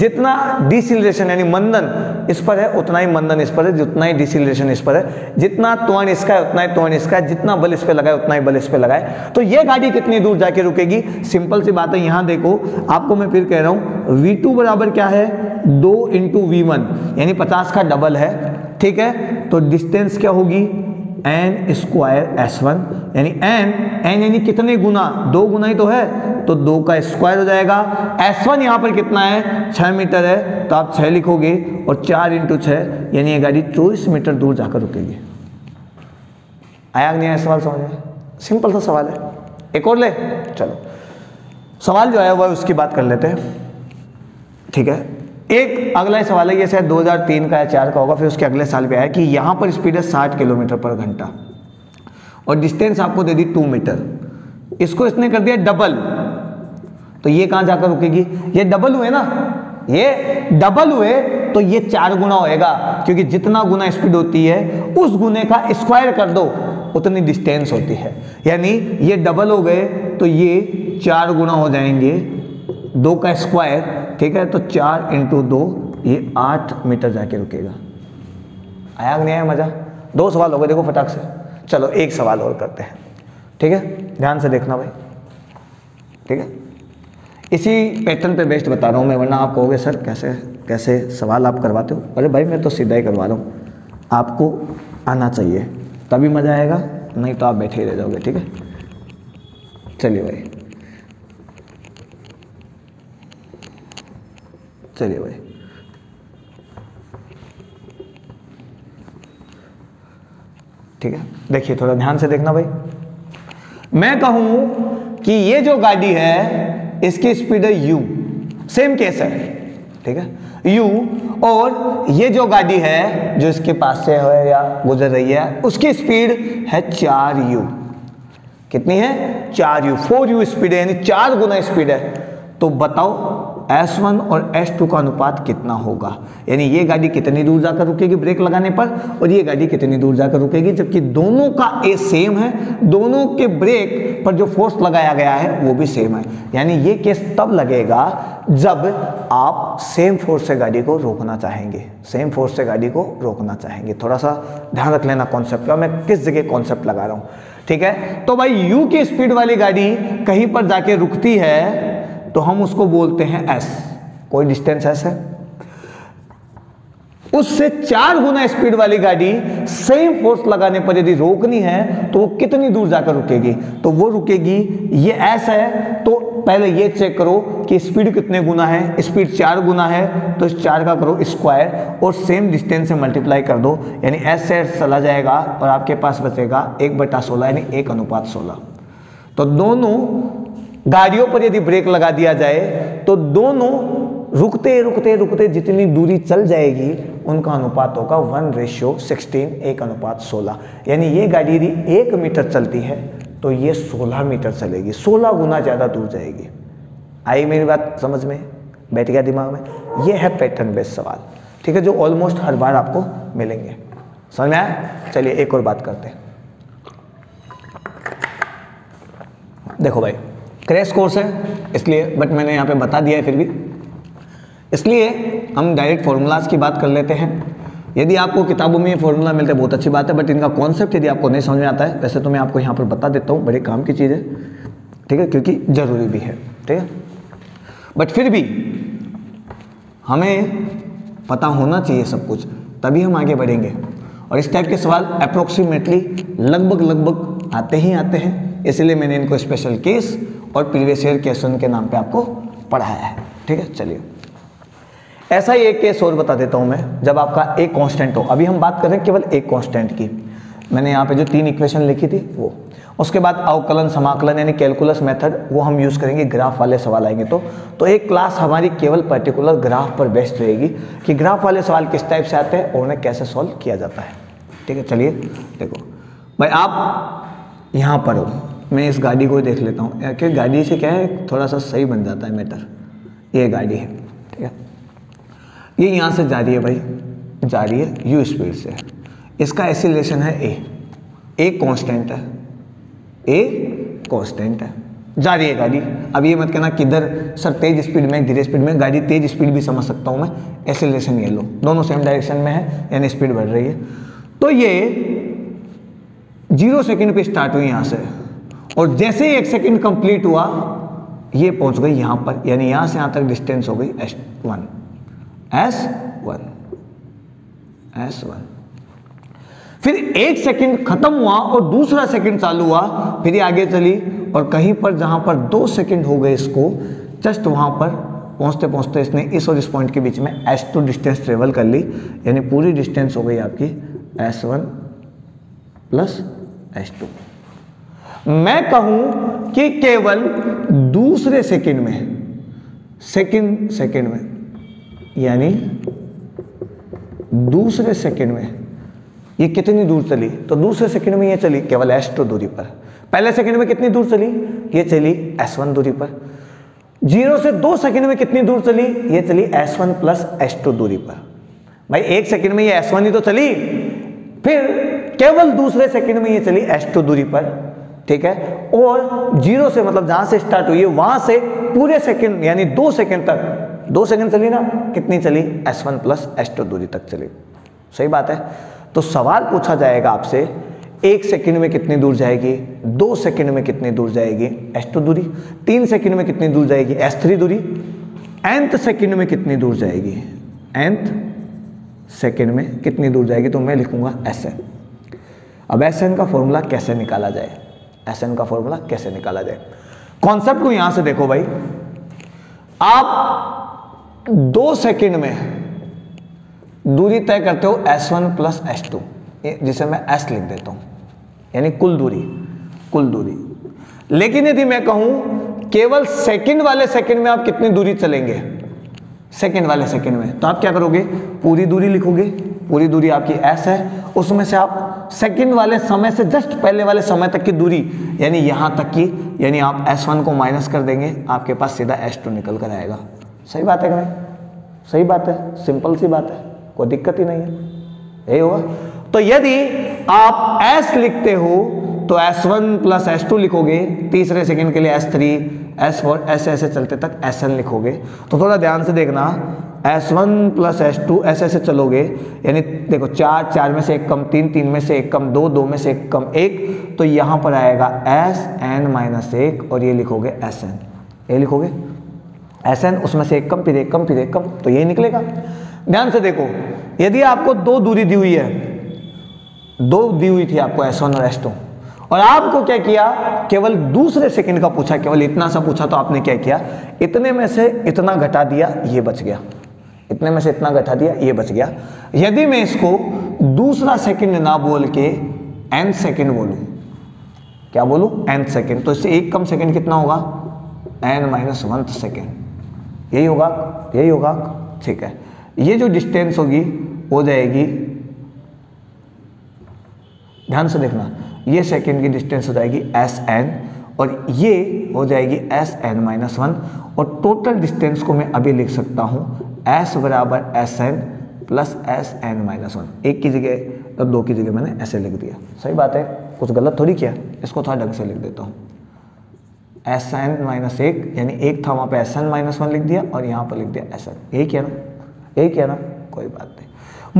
जितना डिसीलरेशन यानी मंदन इस पर है उतना ही मंदन इस पर है, जितना ही डिसीलरेशन इस पर है, जितना त्वरण इसका है उतना ही त्वरण इसका है, जितना बल इस पर लगाए उतना ही बल इस पर लगाए। तो ये गाड़ी कितनी दूर जाके रुकेगी, सिंपल सी बात है। यहाँ देखो आपको मैं फिर कह रहा हूँ V2 बराबर क्या है 2 इंटू V1, यानी 50 का डबल है, ठीक है, तो डिस्टेंस क्या होगी एन स्क्वायर S1, यानी एन एन यानी कितने गुना, 2 गुना ही तो है, तो 2 का स्क्वायर हो जाएगा। S1 यहाँ पर कितना है 6 मीटर है, तो आप 6 लिखोगे और 4 इंटू 6 यानी ये गाड़ी 24 मीटर दूर जाकर रुकेगी। आया नहीं आया सवाल समझ में? सिंपल सा सवाल है। एक और ले चलो, सवाल जो आया हुआ है उसकी बात कर लेते हैं, ठीक है। एक अगला सवाल है, ये शायद 2003 का या 4 का होगा, फिर उसके अगले साल पे आया कि यहाँ पर स्पीड है 60 किलोमीटर पर घंटा और डिस्टेंस आपको दे दी 2 मीटर, इसको इसने कर दिया डबल, तो ये कहाँ जाकर रुकेगी, ये डबल हुए ना, ये डबल हुए तो ये 4 गुना होएगा, क्योंकि जितना गुना स्पीड होती है उस गुने का स्क्वायर कर दो उतनी डिस्टेंस होती है, यानी ये डबल हो गए तो ये 4 गुना हो जाएंगे 2 का स्क्वायर, ठीक है, तो 4 इंटू 2 ये 8 मीटर जाके रुकेगा। आया नहीं आया मजा? 2 सवाल हो गए देखो फटाक से। चलो एक सवाल और करते हैं, ठीक है, ध्यान से देखना भाई, ठीक है, इसी पैटर्न पे बेस्ड बता रहा हूँ मैं, वरना आप कहोगे सर कैसे कैसे सवाल आप करवाते हो, अरे भाई मैं तो सीधा ही करवा रहा हूँ, आपको आना चाहिए तभी मज़ा आएगा, नहीं तो आप बैठे ही रह जाओगे, ठीक है। चलिए भाई चलिए भाई, ठीक है, देखिए थोड़ा ध्यान से देखना भाई। मैं कहूं कि ये जो गाड़ी है इसकी स्पीड है u, सेम केस है, ठीक है, u, और ये जो गाड़ी है जो इसके पास से है या गुजर रही है उसकी स्पीड है 4u, कितनी है 4u, 4u स्पीड है यानी 4 गुना स्पीड है, तो बताओ S1 और S2 का अनुपात कितना होगा, यानी ये गाड़ी कितनी दूर जाकर रुकेगी ब्रेक लगाने पर और ये गाड़ी कितनी दूर जाकर रुकेगी, जबकि दोनों का ए सेम है, दोनों के ब्रेक पर जो फोर्स लगाया गया है वो भी सेम है, यानी ये केस तब लगेगा जब आप सेम फोर्स से गाड़ी को रोकना चाहेंगे, सेम फोर्स से गाड़ी को रोकना चाहेंगे। थोड़ा सा ध्यान रख लेना कॉन्सेप्ट का, मैं किस जगह कॉन्सेप्ट लगा रहा हूँ, ठीक है। तो भाई यू की स्पीड वाली गाड़ी कहीं पर जाके रुकती है तो हम उसको बोलते हैं S, कोई डिस्टेंस ऐसा है। उससे 4 गुना स्पीड वाली गाड़ी सेम फोर्स लगाने पर यदि रोकनी है तो वो कितनी दूर जाकर रुकेगी, तो वो रुकेगी ये ऐसा है। तो पहले ये चेक करो कि स्पीड कितने गुना है, स्पीड 4 गुना है तो इस 4 का करो स्क्वायर और सेम डिस्टेंस से मल्टीप्लाई कर दो, यानी एस से चला जाएगा और आपके पास बचेगा 1/16 यानी 1:16। तो दोनों गाड़ियों पर यदि ब्रेक लगा दिया जाए तो दोनों रुकते रुकते रुकते जितनी दूरी चल जाएगी उनका अनुपात होगा 1:16 1:16। यानी ये गाड़ी यदि 1 मीटर चलती है तो ये 16 मीटर चलेगी, 16 गुना ज़्यादा दूर जाएगी। आई मेरी बात समझ में, बैठ गया दिमाग में? ये है पैटर्न बेस्ड सवाल, ठीक है, जो ऑलमोस्ट हर बार आपको मिलेंगे। समझ में आया? चलिए एक और बात करते हैं। देखो भाई, क्रैश कोर्स है इसलिए, बट मैंने यहाँ पे बता दिया है फिर भी, इसलिए हम डायरेक्ट फॉर्मूलाज की बात कर लेते हैं। यदि आपको किताबों में ये फॉर्मूला मिलते हैं बहुत अच्छी बात है, बट इनका कॉन्सेप्ट यदि आपको नहीं समझ में आता है, वैसे तो मैं आपको यहाँ पर बता देता हूँ, बड़े काम की चीज़ है, ठीक है, क्योंकि ज़रूरी भी है, ठीक है, बट फिर भी हमें पता होना चाहिए सब कुछ, तभी हम आगे बढ़ेंगे। और इस टाइप के सवाल अप्रोक्सीमेटली लगभग आते ही आते हैं, इसलिए मैंने इनको स्पेशल केस और प्रीवियस ईयर क्वेश्चन के नाम पर आपको पढ़ाया है, ठीक है। चलिए ऐसा ही एक केस और बता देता हूं मैं, जब आपका एक कांस्टेंट हो। अभी हम बात करें केवल एक कांस्टेंट की, मैंने यहाँ पे जो 3 इक्वेशन लिखी थी वो, उसके बाद अवकलन समाकलन यानी कैलकुलस मेथड वो हम यूज़ करेंगे, ग्राफ वाले सवाल आएंगे। तो एक क्लास हमारी केवल पर्टिकुलर ग्राफ पर बेस्ड रहेगी कि ग्राफ वाले सवाल किस टाइप से आते हैं और उन्हें कैसे सॉल्व किया जाता है, ठीक है। चलिए देखो भाई, आप यहाँ पर हो, मैं इस गाड़ी को देख लेता हूँ क्योंकि गाड़ी से क्या है थोड़ा सा सही बन जाता है मैटर। ये गाड़ी है, ठीक है, ये यहाँ से जा रही है भाई, जा रही है u स्पीड से, इसका एक्सीलरेशन है a, एक कांस्टेंट है, a कांस्टेंट है, जा रही है गाड़ी। अब ये मत कहना किधर सर तेज स्पीड में धीरे स्पीड में, गाड़ी तेज स्पीड भी समझ सकता हूँ मैं, एक्सीलरेशन ये लो, दोनों सेम डायरेक्शन में है यानी स्पीड बढ़ रही है। तो ये 0 सेकेंड पर स्टार्ट हुई यहाँ से, और जैसे ही 1 सेकेंड कंप्लीट हुआ ये पहुँच गई यहाँ पर, यानी यहाँ से यहाँ तक डिस्टेंस हो गई S1। फिर 1 सेकंड खत्म हुआ और दूसरा सेकंड चालू हुआ, फिर ये आगे चली और कहीं पर जहां पर 2 सेकंड हो गए इसको, जस्ट वहां पर पहुंचते पहुंचते इसने इस और इस पॉइंट के बीच में S2 डिस्टेंस ट्रेवल कर ली, यानी पूरी डिस्टेंस हो गई आपकी S1 + S2। मैं कहूं कि केवल दूसरे सेकंड में, सेकंड में यानी दूसरे सेकंड में ये कितनी दूर चली, तो दूसरे सेकंड में ये चली केवल S2 दूरी पर, पहले सेकंड में कितनी दूर चली, ये चली S1 दूरी पर, 0 से 2 सेकंड में कितनी दूर चली, ये चली S1 + S2 दूरी पर। भाई 1 सेकंड में ये S1 ही तो चली, फिर केवल दूसरे सेकंड में ये चली S2 दूरी पर, ठीक है, और 0 से मतलब जहां से स्टार्ट हुई है वहां से पूरे सेकंड यानी 2 सेकंड तक, 2 सेकंड चली ना, कितनी चली S1 + S2 दूरी तक चली, सही बात है। तो सवाल पूछा जाएगा आपसे 1 सेकंड में कितनी दूर जाएगी, 2 सेकंड में कितनी दूर जाएगी S2 दूरी, 3 सेकंड में कितनी दूर जाएगी S3 दूरी, nth सेकंड में कितनी दूर जाएगी, nth सेकंड में कितनी दूर जाएगी, तो मैं लिखूंगा Sn। अब Sn का फॉर्मूला कैसे निकाला जाए, कॉन्सेप्ट को यहां से देखो भाई, आप 2 सेकंड में दूरी तय करते हो S1 + S2, जिसे मैं S लिख देता हूं, यानी कुल दूरी। लेकिन यदि मैं कहूं केवल सेकंड वाले सेकंड में आप कितनी दूरी चलेंगे, सेकंड वाले सेकंड में, तो आप क्या करोगे, पूरी दूरी लिखोगे, पूरी दूरी आपकी S है, उसमें से आप सेकंड वाले समय से जस्ट पहले वाले समय तक की दूरी यानी यहां तक की, यानी आप S1 को माइनस कर देंगे, आपके पास सीधा S2 निकल कर आएगा। सही बात है कि नहीं? सही बात है, सिंपल सी बात है, कोई दिक्कत ही नहीं है, यही होगा। तो यदि आप S लिखते हो तो S1 + S2 लिखोगे, तीसरे सेकंड के लिए S3 S4 ऐसे चलते तक Sn लिखोगे। तो थोड़ा ध्यान से देखना, S1 + S2 ऐसे चलोगे, यानी देखो 4 में से 1 कम, 3 में से 1 कम, 2 में से 1 कम 1, तो यहाँ पर आएगा Sn - 1 और ये लिखोगे Sn, ये लिखोगे एसएन उसमें से एक कम फिर एक कम फिर एक कम, तो यही निकलेगा। ध्यान से देखो, यदि आपको दो दूरी दी हुई है, दो दी हुई थी आपको एस1 और एस2, और आपको क्या किया, केवल दूसरे सेकंड का पूछा, केवल इतना सा पूछा, तो आपने क्या किया, इतने में से इतना घटा दिया, ये बच गया, इतने में से इतना घटा दिया, ये बच गया। यदि मैं इसको दूसरा सेकंड ना बोल के एन सेकंड बोलूं, क्या बोलूं, एन सेकंड, तो इससे एक कम सेकंड कितना होगा, एन माइनस वन सेकेंड, यही होगा, यही होगा, ठीक है। ये जो डिस्टेंस होगी हो जाएगी, ध्यान से देखना, ये सेकंड की डिस्टेंस हो जाएगी एस एन, और ये हो जाएगी एस एन माइनस वन, और टोटल डिस्टेंस को मैं अभी लिख सकता हूँ एस बराबर S N plus S N minus one. एक की जगह और दो की जगह मैंने ऐसे लिख दिया, सही बात है, कुछ गलत थोड़ी किया, इसको थोड़ा ढंग से लिख देता हूँ। एस एन माइनस एक, यानी एक था वहाँ पे एस एन माइनस वन लिख दिया, और यहाँ पर लिख दिया एस एन, यही किया ना, यही किया ना, कोई बात नहीं।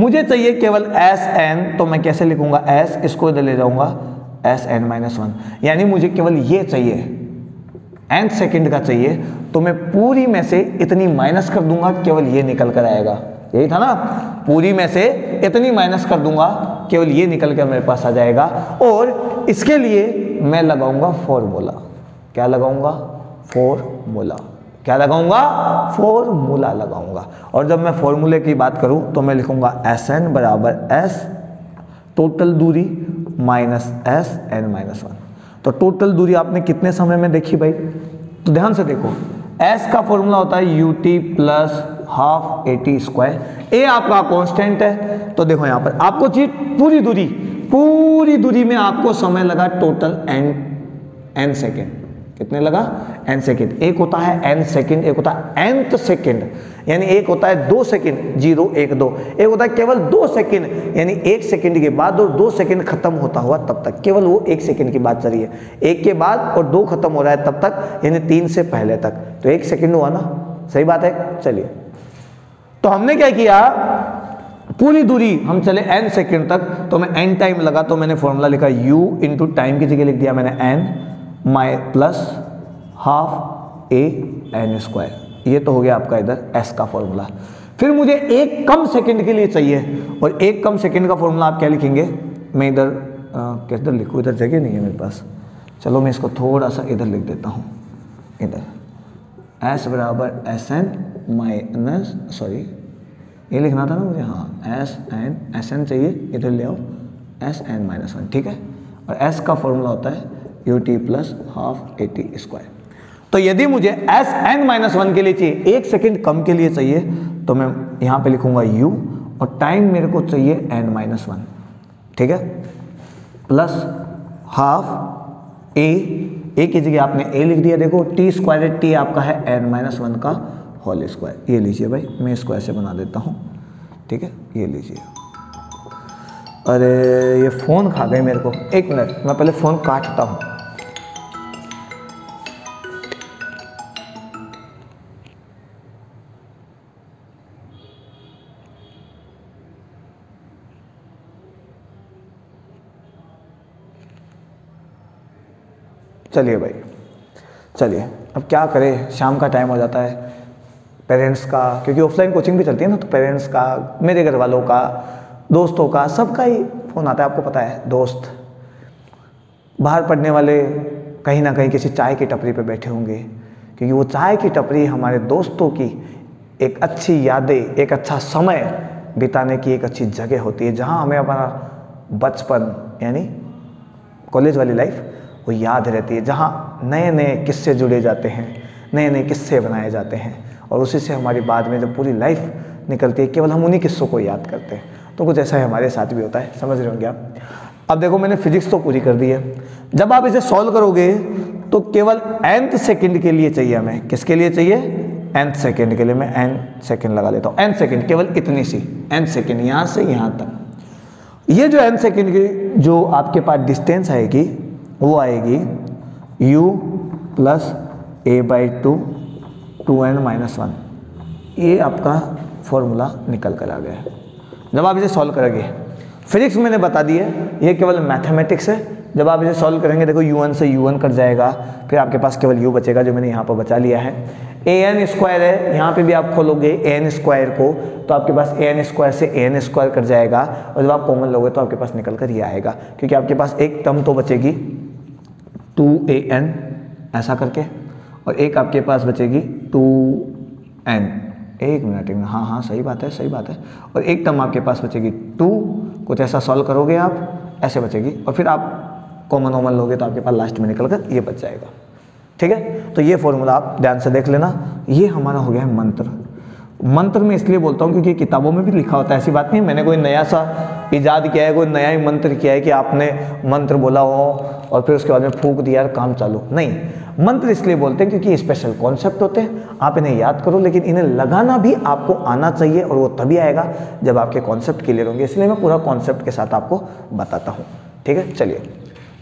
मुझे चाहिए केवल एस एन, तो मैं कैसे लिखूंगा, एस इसको इधर ले जाऊंगा एस एन माइनस वन, यानी मुझे केवल ये चाहिए, एन सेकंड का चाहिए, तो मैं पूरी में से इतनी माइनस कर दूंगा, केवल ये निकल कर आएगा, यही था ना, पूरी में से इतनी माइनस कर दूंगा, केवल ये निकल कर मेरे पास आ जाएगा। और इसके लिए मैं लगाऊंगा फॉर्मूला, क्या लगाऊंगा, फॉर्मूला, क्या लगाऊंगा, फॉर्मूला लगाऊंगा। और जब मैं फॉर्मूले की बात करूं तो मैं लिखूंगा एस एन बराबर एस टोटल दूरी minus S N minus one. तो टोटल दूरी आपने कितने समय में देखी भाई, तो ध्यान से देखो, एस का फॉर्मूला होता है U T plus half A T square, ए आपका कॉन्स्टेंट है, तो देखो यहाँ पर आपको चाहिए पूरी दूरी, पूरी दूरी में आपको समय लगा टोटल एन, एन सेकेंड, कितने लगा, n सेकेंड, एक होता है n सेकेंड, एक होता है nth सेकेंड, यानी एक होता है 2 सेकेंड, 0 1 2, एक होता है केवल 2 सेकेंड, यानी 1 सेकेंड के बाद और 2 सेकेंड खत्म होता हुआ तब तक, केवल वो 1 सेकेंड की बात चलिए, 1 के बाद और 2 खत्म हो रहा है तब तक, यानी 3 से पहले तक, तो 1 सेकेंड हुआ ना, सही बात है। चलिए, तो हमने क्या किया, पूरी दूरी हम चले n सेकेंड तक, तो मैं n टाइम लगा, तो मैंने फॉर्मूला लिखा u इंटू टाइम की जगह लिख दिया मैंने n माइ plus half A N square, ये तो हो गया आपका इधर एस का फॉर्मूला। फिर मुझे एक कम सेकंड के लिए चाहिए, और एक कम सेकंड का फॉर्मूला आप क्या लिखेंगे, मैं इधर किधर लिखूँ, इधर जगह नहीं है मेरे पास, चलो मैं इसको थोड़ा सा इधर लिख देता हूँ, इधर एस बराबर एस एन माइनस, सॉरी ये लिखना था ना मुझे, हाँ एस एन चाहिए, इधर ले आओ एस एन माइनस वन, ठीक है, और एस का फॉर्मूला होता है U T plus half A T square. तो यदि मुझे एस एन माइनस वन के लिए चाहिए, 1 सेकेंड कम के लिए चाहिए, तो मैं यहाँ पे लिखूंगा u, और टाइम मेरे को चाहिए एन माइनस वन, ठीक है, प्लस हाफ a की जगह आपने a लिख दिया, देखो टी स्क्वायर, टी आपका है एन माइनस वन का होल स्क्वायर, ये लीजिए भाई, मैं इसको ऐसे बना देता हूँ, ठीक है, ये लीजिए। अरे ये फ़ोन खा गए मेरे को, एक मिनट मैं पहले फ़ोन काटता हूँ। चलिए भाई, चलिए अब क्या करें, शाम का टाइम हो जाता है, पेरेंट्स का, क्योंकि ऑफलाइन कोचिंग भी चलती है ना, तो पेरेंट्स का, मेरे घर वालों का, दोस्तों का, सबका ही फ़ोन आता है, आपको पता है, दोस्त बाहर पढ़ने वाले कहीं ना कहीं किसी चाय की टपरी पे बैठे होंगे, क्योंकि वो चाय की टपरी हमारे दोस्तों की एक अच्छी यादें, एक अच्छा समय बिताने की एक अच्छी जगह होती है, जहाँ हमें अपना बचपन यानी कॉलेज वाली लाइफ वो याद रहती है, जहाँ नए नए किस्से जुड़े जाते हैं, नए नए किस्से बनाए जाते हैं, और उसी से हमारी बाद में जब पूरी लाइफ निकलती है केवल हम उन्हीं किस्सों को याद करते हैं। तो कुछ ऐसा ही हमारे साथ भी होता है, समझ रहे होंगे आप। अब देखो मैंने फिजिक्स तो पूरी कर दी है, जब आप इसे सॉल्व करोगे तो केवल nth सेकंड के लिए चाहिए हमें, किसके लिए चाहिए, nth सेकंड के लिए, मैं n सेकंड लगा लेता हूँ, n सेकंड, केवल इतनी सी n सेकंड, यहाँ से यहाँ तक। ये जो n सेकंड की जो आपके पास डिस्टेंस आएगी वो आएगी u plus A by two two N minus one, ये आपका फॉर्मूला निकल कर आ गया है। जब आप इसे सॉल्व करोगे, फिजिक्स मैंने बता दी है, ये केवल मैथमेटिक्स है, जब आप इसे सॉल्व करेंगे देखो U1 से U1 कट जाएगा, फिर आपके पास केवल U बचेगा जो मैंने यहाँ पर बचा लिया है। AN स्क्वायर है, यहाँ पे भी आप खोलोगे AN स्क्वायर को तो आपके पास AN स्क्वायर से AN स्क्वायर कट जाएगा और जब आप कॉमन लोगे तो आपके पास निकल कर ये आएगा, क्योंकि आपके पास एक टर्म तो बचेगी 2AN ऐसा करके और एक आपके पास बचेगी 2N, हाँ सही बात है, और एक टर्म आपके पास बचेगी 2, कुछ ऐसा सॉल्व करोगे आप ऐसे बचेगी और फिर आप कॉमन वॉमन लोगे तो आपके पास लास्ट में निकल कर ये बच जाएगा। ठीक है, तो ये फॉर्मूला आप ध्यान से देख लेना। ये हमारा हो गया है मंत्र। मंत्र में इसलिए बोलता हूँ क्योंकि किताबों में भी लिखा होता है, ऐसी बात नहीं मैंने कोई नया सा इजाद किया है, कोई नया ही मंत्र किया है कि आपने मंत्र बोला हो और फिर उसके बाद में फूंक दिया यार काम चालू, नहीं। मंत्र इसलिए बोलते हैं क्योंकि स्पेशल कॉन्सेप्ट होते हैं, आप इन्हें याद करो लेकिन इन्हें लगाना भी आपको आना चाहिए और वो तभी आएगा जब आपके कॉन्सेप्ट क्लियर होंगे, इसलिए मैं पूरा कॉन्सेप्ट के साथ आपको बताता हूँ। ठीक है, चलिए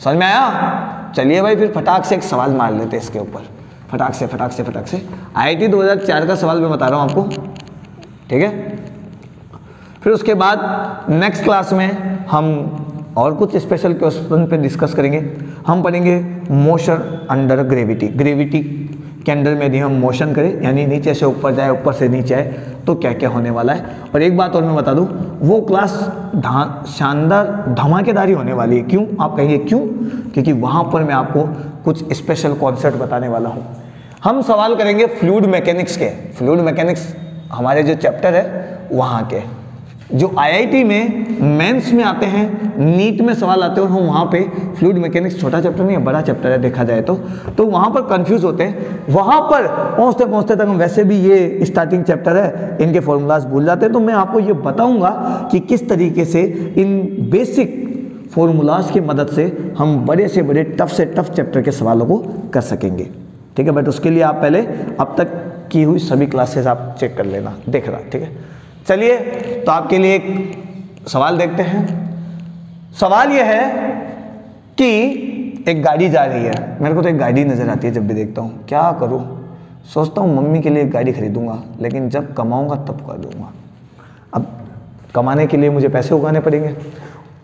समझ में आया। चलिए भाई फिर फटाक से एक सवाल मार लेते हैं इसके ऊपर, फटाक से। IIT 2004 का सवाल मैं बता रहा हूँ आपको, ठीक है। फिर उसके बाद नेक्स्ट क्लास में हम और कुछ स्पेशल क्वेश्चन पे डिस्कस करेंगे। हम पढ़ेंगे मोशन अंडर ग्रेविटी, ग्रेविटी के अंडर में यदि हम मोशन करें यानी नीचे से ऊपर जाए ऊपर से नीचे आए तो क्या क्या होने वाला है। और एक बात और मैं बता दूं, वो क्लास शानदार धमाकेदारी होने वाली है। क्यों आप कहेंगे क्यों? क्योंकि वहाँ पर मैं आपको कुछ स्पेशल कॉन्सेप्ट बताने वाला हूँ। हम सवाल करेंगे फ्लूइड मैकेनिक्स के, फ्लूइड मैकेनिक्स हमारे जो चैप्टर है वहाँ के, जो IIT में मेंस में आते हैं, नीट में सवाल आते हैं और हम वहाँ पे फ्लूइड मैकेनिक्स छोटा चैप्टर नहीं है, बड़ा चैप्टर है देखा जाए तो वहाँ पर कंफ्यूज होते हैं। वहाँ पर पहुँचते तक हम वैसे भी ये स्टार्टिंग चैप्टर है, इनके फॉर्मूलाज भूल जाते हैं। तो मैं आपको ये बताऊँगा कि किस तरीके से इन बेसिक फॉर्मूलाज की मदद से हम बड़े से टफ चैप्टर के सवालों को कर सकेंगे। ठीक है, बट उसके लिए आप पहले अब तक की हुई सभी क्लासेस आप चेक कर लेना, देख रहा। ठीक है, चलिए तो आपके लिए एक सवाल देखते हैं। सवाल यह है कि एक गाड़ी जा रही है, मेरे को तो एक गाड़ी नज़र आती है जब भी देखता हूँ, क्या करूँ? सोचता हूँ मम्मी के लिए एक गाड़ी खरीदूँगा लेकिन जब कमाऊँगा तब कर दूँगा। अब कमाने के लिए मुझे पैसे उगाने पड़ेंगे,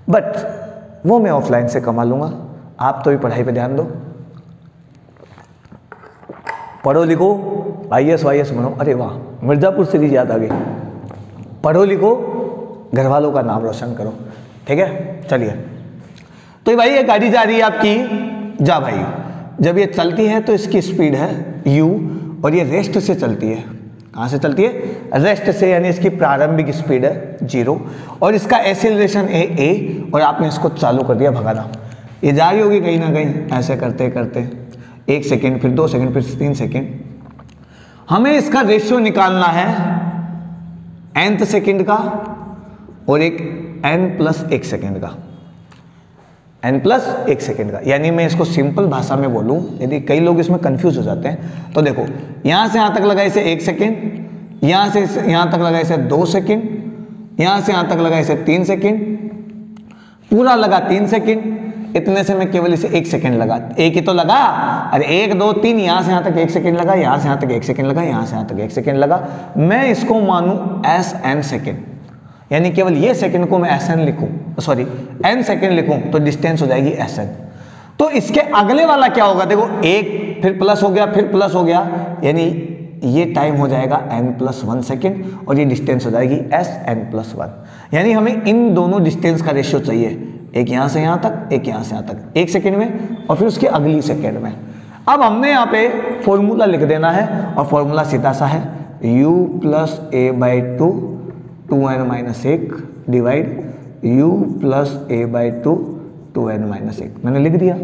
बट वो मैं ऑफलाइन से कमा लूँगा। आप तो भी पढ़ाई पर ध्यान दो, पढ़ो लिखो IAS YAS बनो। अरे वाह, मिर्ज़ापुर सीरीज याद आ गई। पढ़ो लिखो, घर वालों का नाम रोशन करो। ठीक है, चलिए तो भाई ये गाड़ी जा रही है आपकी, जा भाई। जब ये चलती है तो इसकी स्पीड है U और ये रेस्ट से चलती है। कहाँ से चलती है? रेस्ट से, यानी इसकी प्रारंभिक स्पीड है 0 और इसका एक्सीलरेशन है A और आपने इसको चालू कर दिया भगाना। ये जा रही होगी कहीं ना कहीं, ऐसे करते करते 1 सेकेंड फिर 2 सेकेंड फिर 3 सेकेंड। हमें इसका रेशियो निकालना है nth सेकेंड का और एक n+1 सेकेंड का, n+1 सेकेंड का। यानी मैं इसको सिंपल भाषा में बोलूं, यदि कई लोग इसमें कंफ्यूज हो जाते हैं तो देखो, यहाँ से यहाँ तक लगा इसे 1 सेकेंड, यहाँ से यहाँ तक लगा इसे 2 सेकेंड, यहाँ से यहाँ तक लगा इसे 3 सेकेंड, पूरा लगा 3 सेकेंड, इतने से मैं केवल इसे 1 सेकेंड लगा। एक ही तो लगा, अरे 1 2 3, यहाँ से यहाँ तक 1 सेकेंड लगा, यहाँ से यहाँ तक 1 सेकेंड लगा, यहाँ से यहाँ तक 1 सेकेंड लगा। मैं इसको मानूं SN सेकेंड, यानी केवल ये सेकेंड को मैं SN लिखूं, सॉरी N सेकेंड लिखूं तो डिस्टेंस हो जाएगी SN। तो इसके अगले वाला क्या होगा? देखो 1 फिर प्लस हो गया, फिर प्लस हो गया, यानी ये टाइम हो जाएगा N+1 सेकेंड और ये डिस्टेंस हो जाएगी SN+1। यानी हमें इन दोनों डिस्टेंस का रेशियो चाहिए, एक यहाँ से यहाँ तक, एक यहाँ से यहाँ तक, 1 सेकेंड में और फिर उसके अगली सेकेंड में। अब हमने यहाँ पे फॉर्मूला लिख देना है और फॉर्मूला सीधा सा है U + A/2 (2n - 1) - U + A/2 (2n - 1)। मैंने लिख दिया।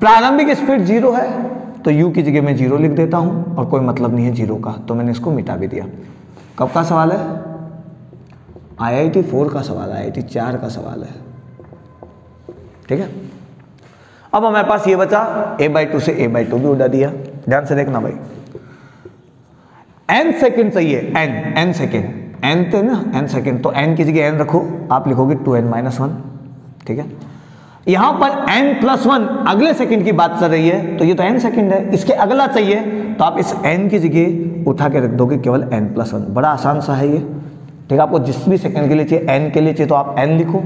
प्रारंभिक स्पीड 0 है तो U की जगह मैं 0 लिख देता हूँ और कोई मतलब नहीं है 0 का, तो मैंने इसको मिटा भी दिया। कब का सवाल है? IIT 4 का सवाल है, IIT 4 का सवाल है। ठीक है, अब हमारे पास ये बचा A/2 से A/2 भी उड़ा दिया। ध्यान से देखना भाई, N सेकेंड चाहिए, N सेकेंड, N थे ना N सेकेंड, तो N की जगह N रखो, आप लिखोगे 2n - 1। ठीक है, यहाँ पर N+1 अगले सेकेंड की बात चल रही है तो ये तो N सेकेंड है, इसके अगला चाहिए तो आप इस N की जगह उठा के रख दोगे केवल N+1। बड़ा आसान सा है ये। ठीक है, आपको जिस भी सेकेंड के लिए चाहिए, N के लिए चाहिए तो आप N लिखो।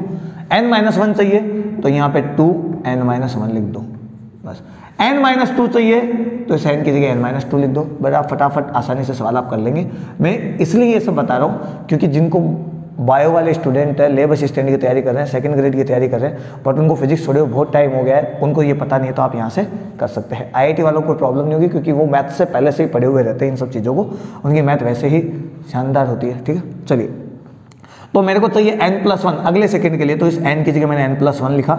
N - 1 चाहिए तो यहाँ पे 2 एन माइनस वन लिख दो बस। एन माइनस टू चाहिए तो इस एन की जगह एन माइनस टू लिख दो, बट आप फटाफट आसानी से सवाल आप कर लेंगे। मैं इसलिए ये सब बता रहा हूँ क्योंकि जिनको बायो वाले स्टूडेंट है, लेब असिस्टेंट की तैयारी कर रहे हैं, सेकंड ग्रेड की तैयारी कर रहे हैं, बट उनको फिजिक्स छोड़े हुए बहुत टाइम हो गया है, उनको ये पता नहीं है, तो आप यहाँ से कर सकते हैं। आईआईटी वालों को प्रॉब्लम नहीं होगी क्योंकि वो मैथ से पहले से ही पढ़े हुए रहते हैं इन सब चीज़ों को, उनकी मैथ वैसे ही शानदार होती है। ठीक है, चलिए तो मेरे को चाहिए एन प्लस वन अगले सेकेंड के लिए, तो इस एन की जगह मैंने एन प्लस वन लिखा।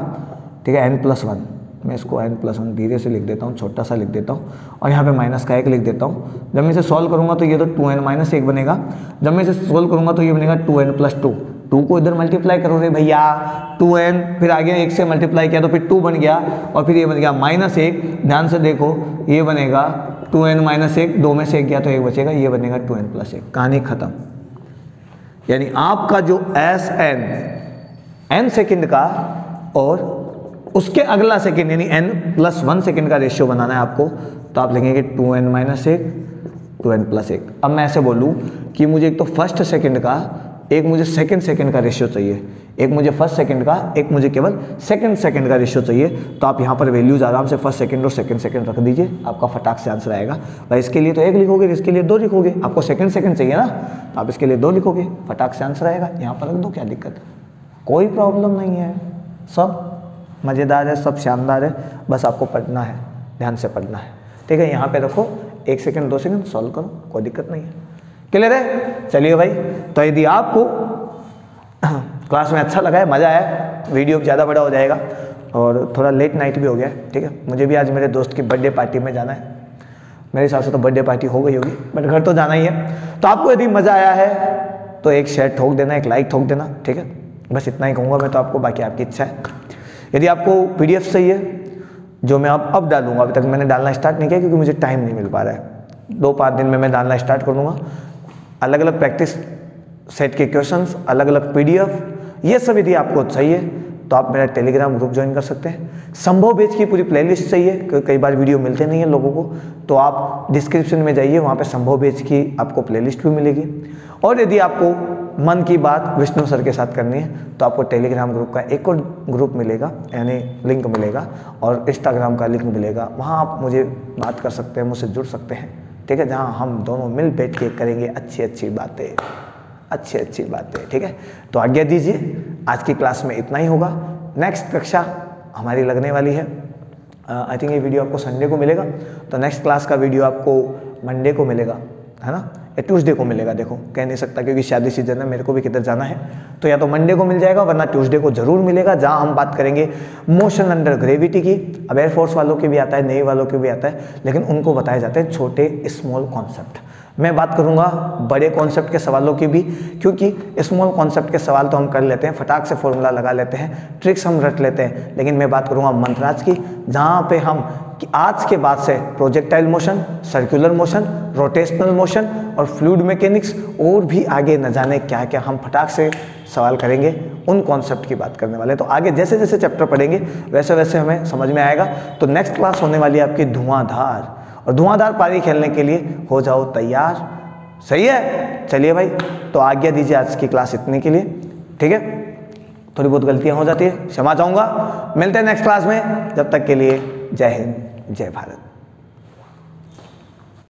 ठीक है, एन प्लस वन, मैं इसको एन प्लस वन धीरे से लिख देता हूँ, छोटा सा लिख देता हूँ, और यहाँ पे माइनस का एक लिख देता हूँ। जब मैं इसे सॉल्व करूँगा तो ये तो टू एन माइनस एक बनेगा, जब मैं इसे सॉल्व करूँगा तो ये बनेगा two N plus two. Two को इधर मल्टीप्लाई करो रे भैया, टू एन फिर आगे एक से मल्टीप्लाई किया तो फिर टू बन गया, और फिर ये बन गया माइनस एक। ध्यान से देखो, ये बनेगा टू एन माइनस एक, दो में से एक गया तो एक बचेगा, ये बनेगा टू एन प्लस एक। कहानी ख़त्म। यानी आपका जो एस एन, एन सेकेंड का और उसके अगला सेकेंड यानी एन प्लस वन सेकेंड का रेशियो बनाना है आपको, तो आप लिखेंगे टू एन माइनस एक, टू एन प्लस एक। अब मैं ऐसे बोलूँ कि मुझे एक तो फर्स्ट सेकेंड का, एक मुझे सेकेंड सेकेंड का रेशियो चाहिए, एक मुझे फर्स्ट सेकेंड का, एक मुझे केवल सेकेंड सेकेंड का रेशियो चाहिए, तो आप यहाँ पर वैल्यूज आराम से फर्स्ट सेकेंड और सेकेंड सेकेंड रख दीजिए, आपका फटाक से आंसर आएगा। भाई इसके लिए तो एक लिखोगे, इसके लिए दो लिखोगे, आपको सेकेंड सेकेंड चाहिए ना, तो आप इसके लिए दो लिखोगे, फटाक से आंसर आएगा। यहाँ पर रख दो, क्या दिक्कत, कोई प्रॉब्लम नहीं है, सब मज़ेदार है, सब शानदार है, बस आपको पढ़ना है, ध्यान से पढ़ना है। ठीक है, यहाँ पे रखो, एक सेकंड दो सेकंड सॉल्व करो, कोई दिक्कत नहीं है। क्लियर है? चलिए भाई, तो यदि आपको क्लास में अच्छा लगा है, मज़ा आया, वीडियो ज़्यादा बड़ा हो जाएगा और थोड़ा लेट नाइट भी हो गया है। ठीक है, मुझे भी आज मेरे दोस्त की बर्थडे पार्टी में जाना है, मेरे हिसाब से तो बर्थडे पार्टी हो गई होगी, बट घर तो जाना ही है। तो आपको यदि मज़ा आया है तो एक शेयर ठोक देना, एक लाइक ठोक देना। ठीक है, बस इतना ही कहूँगा मैं तो आपको, बाकी आपकी इच्छा है। यदि आपको पीडीएफ चाहिए जो मैं अब डालूंगा, अभी तक मैंने डालना स्टार्ट नहीं किया क्योंकि मुझे टाइम नहीं मिल पा रहा है, 2-5 दिन में मैं डालना स्टार्ट कर दूंगा। अलग अलग प्रैक्टिस सेट के क्वेश्चंस, अलग अलग पीडीएफ, ये सब यदि आपको चाहिए तो आप मेरा टेलीग्राम ग्रुप ज्वाइन कर सकते हैं। संभव बैच की पूरी प्लेलिस्ट चाहिए क्योंकि कई बार वीडियो मिलते नहीं है लोगों को, तो आप डिस्क्रिप्शन में जाइए, वहाँ पर संभव बैच की आपको प्लेलिस्ट भी मिलेगी। और यदि आपको मन की बात विष्णु सर के साथ करनी है तो आपको टेलीग्राम ग्रुप का एक और ग्रुप मिलेगा, यानी लिंक मिलेगा, और इंस्टाग्राम का लिंक मिलेगा, वहाँ आप मुझे बात कर सकते हैं, मुझसे जुड़ सकते हैं। ठीक है, जहाँ हम दोनों मिल बैठ के करेंगे अच्छी बातें, अच्छी बातें। ठीक है, तो आज्ञा दीजिए, आज की क्लास में इतना ही होगा। नेक्स्ट कक्षा हमारी लगने वाली है, आई थिंक ये वीडियो आपको संडे को मिलेगा, तो नेक्स्ट क्लास का वीडियो आपको मंडे को मिलेगा, है ना, ट्यूसडे को मिलेगा। देखो, कह नहीं सकता क्योंकि शादी सीजन है, मेरे को भी किधर जाना है, तो या तो मंडे को मिल जाएगा वरना ट्यूसडे को जरूर मिलेगा, जहां हम बात करेंगे मोशन अंडर ग्रेविटी की। अब एयरफोर्स वालों के भी आता है, नेवी वालों के भी आता है, लेकिन उनको बताए जाते हैं छोटे स्मॉल कॉन्सेप्ट। मैं बात करूंगा बड़े कॉन्सेप्ट के सवालों की भी, क्योंकि स्मॉल कॉन्सेप्ट के सवाल तो हम कर लेते हैं, फटाक से फॉर्मूला लगा लेते हैं, ट्रिक्स हम रट लेते हैं, लेकिन मैं बात करूंगा मंत्राज की, जहाँ पे हम कि आज के बाद से projectile motion, circular motion, rotational motion और फ्लूइड मैकेनिक्स और भी आगे न जाने क्या क्या हम फटाक से सवाल करेंगे, उन कॉन्सेप्ट की बात करने वाले हैं। तो आगे जैसे जैसे चैप्टर पढ़ेंगे वैसे वैसे हमें समझ में आएगा। तो नेक्स्ट क्लास होने वाली है आपकी धुआंधार, और धुआंधार पारी खेलने के लिए हो जाओ तैयार। सही है, चलिए भाई, तो आज्ञा दीजिए, आज की क्लास इतने के लिए। ठीक है, थोड़ी बहुत गलतियाँ हो जाती है, क्षमा चाहूँगा। मिलते हैं नेक्स्ट क्लास में, जब तक के लिए जय हिंद, जय भारत।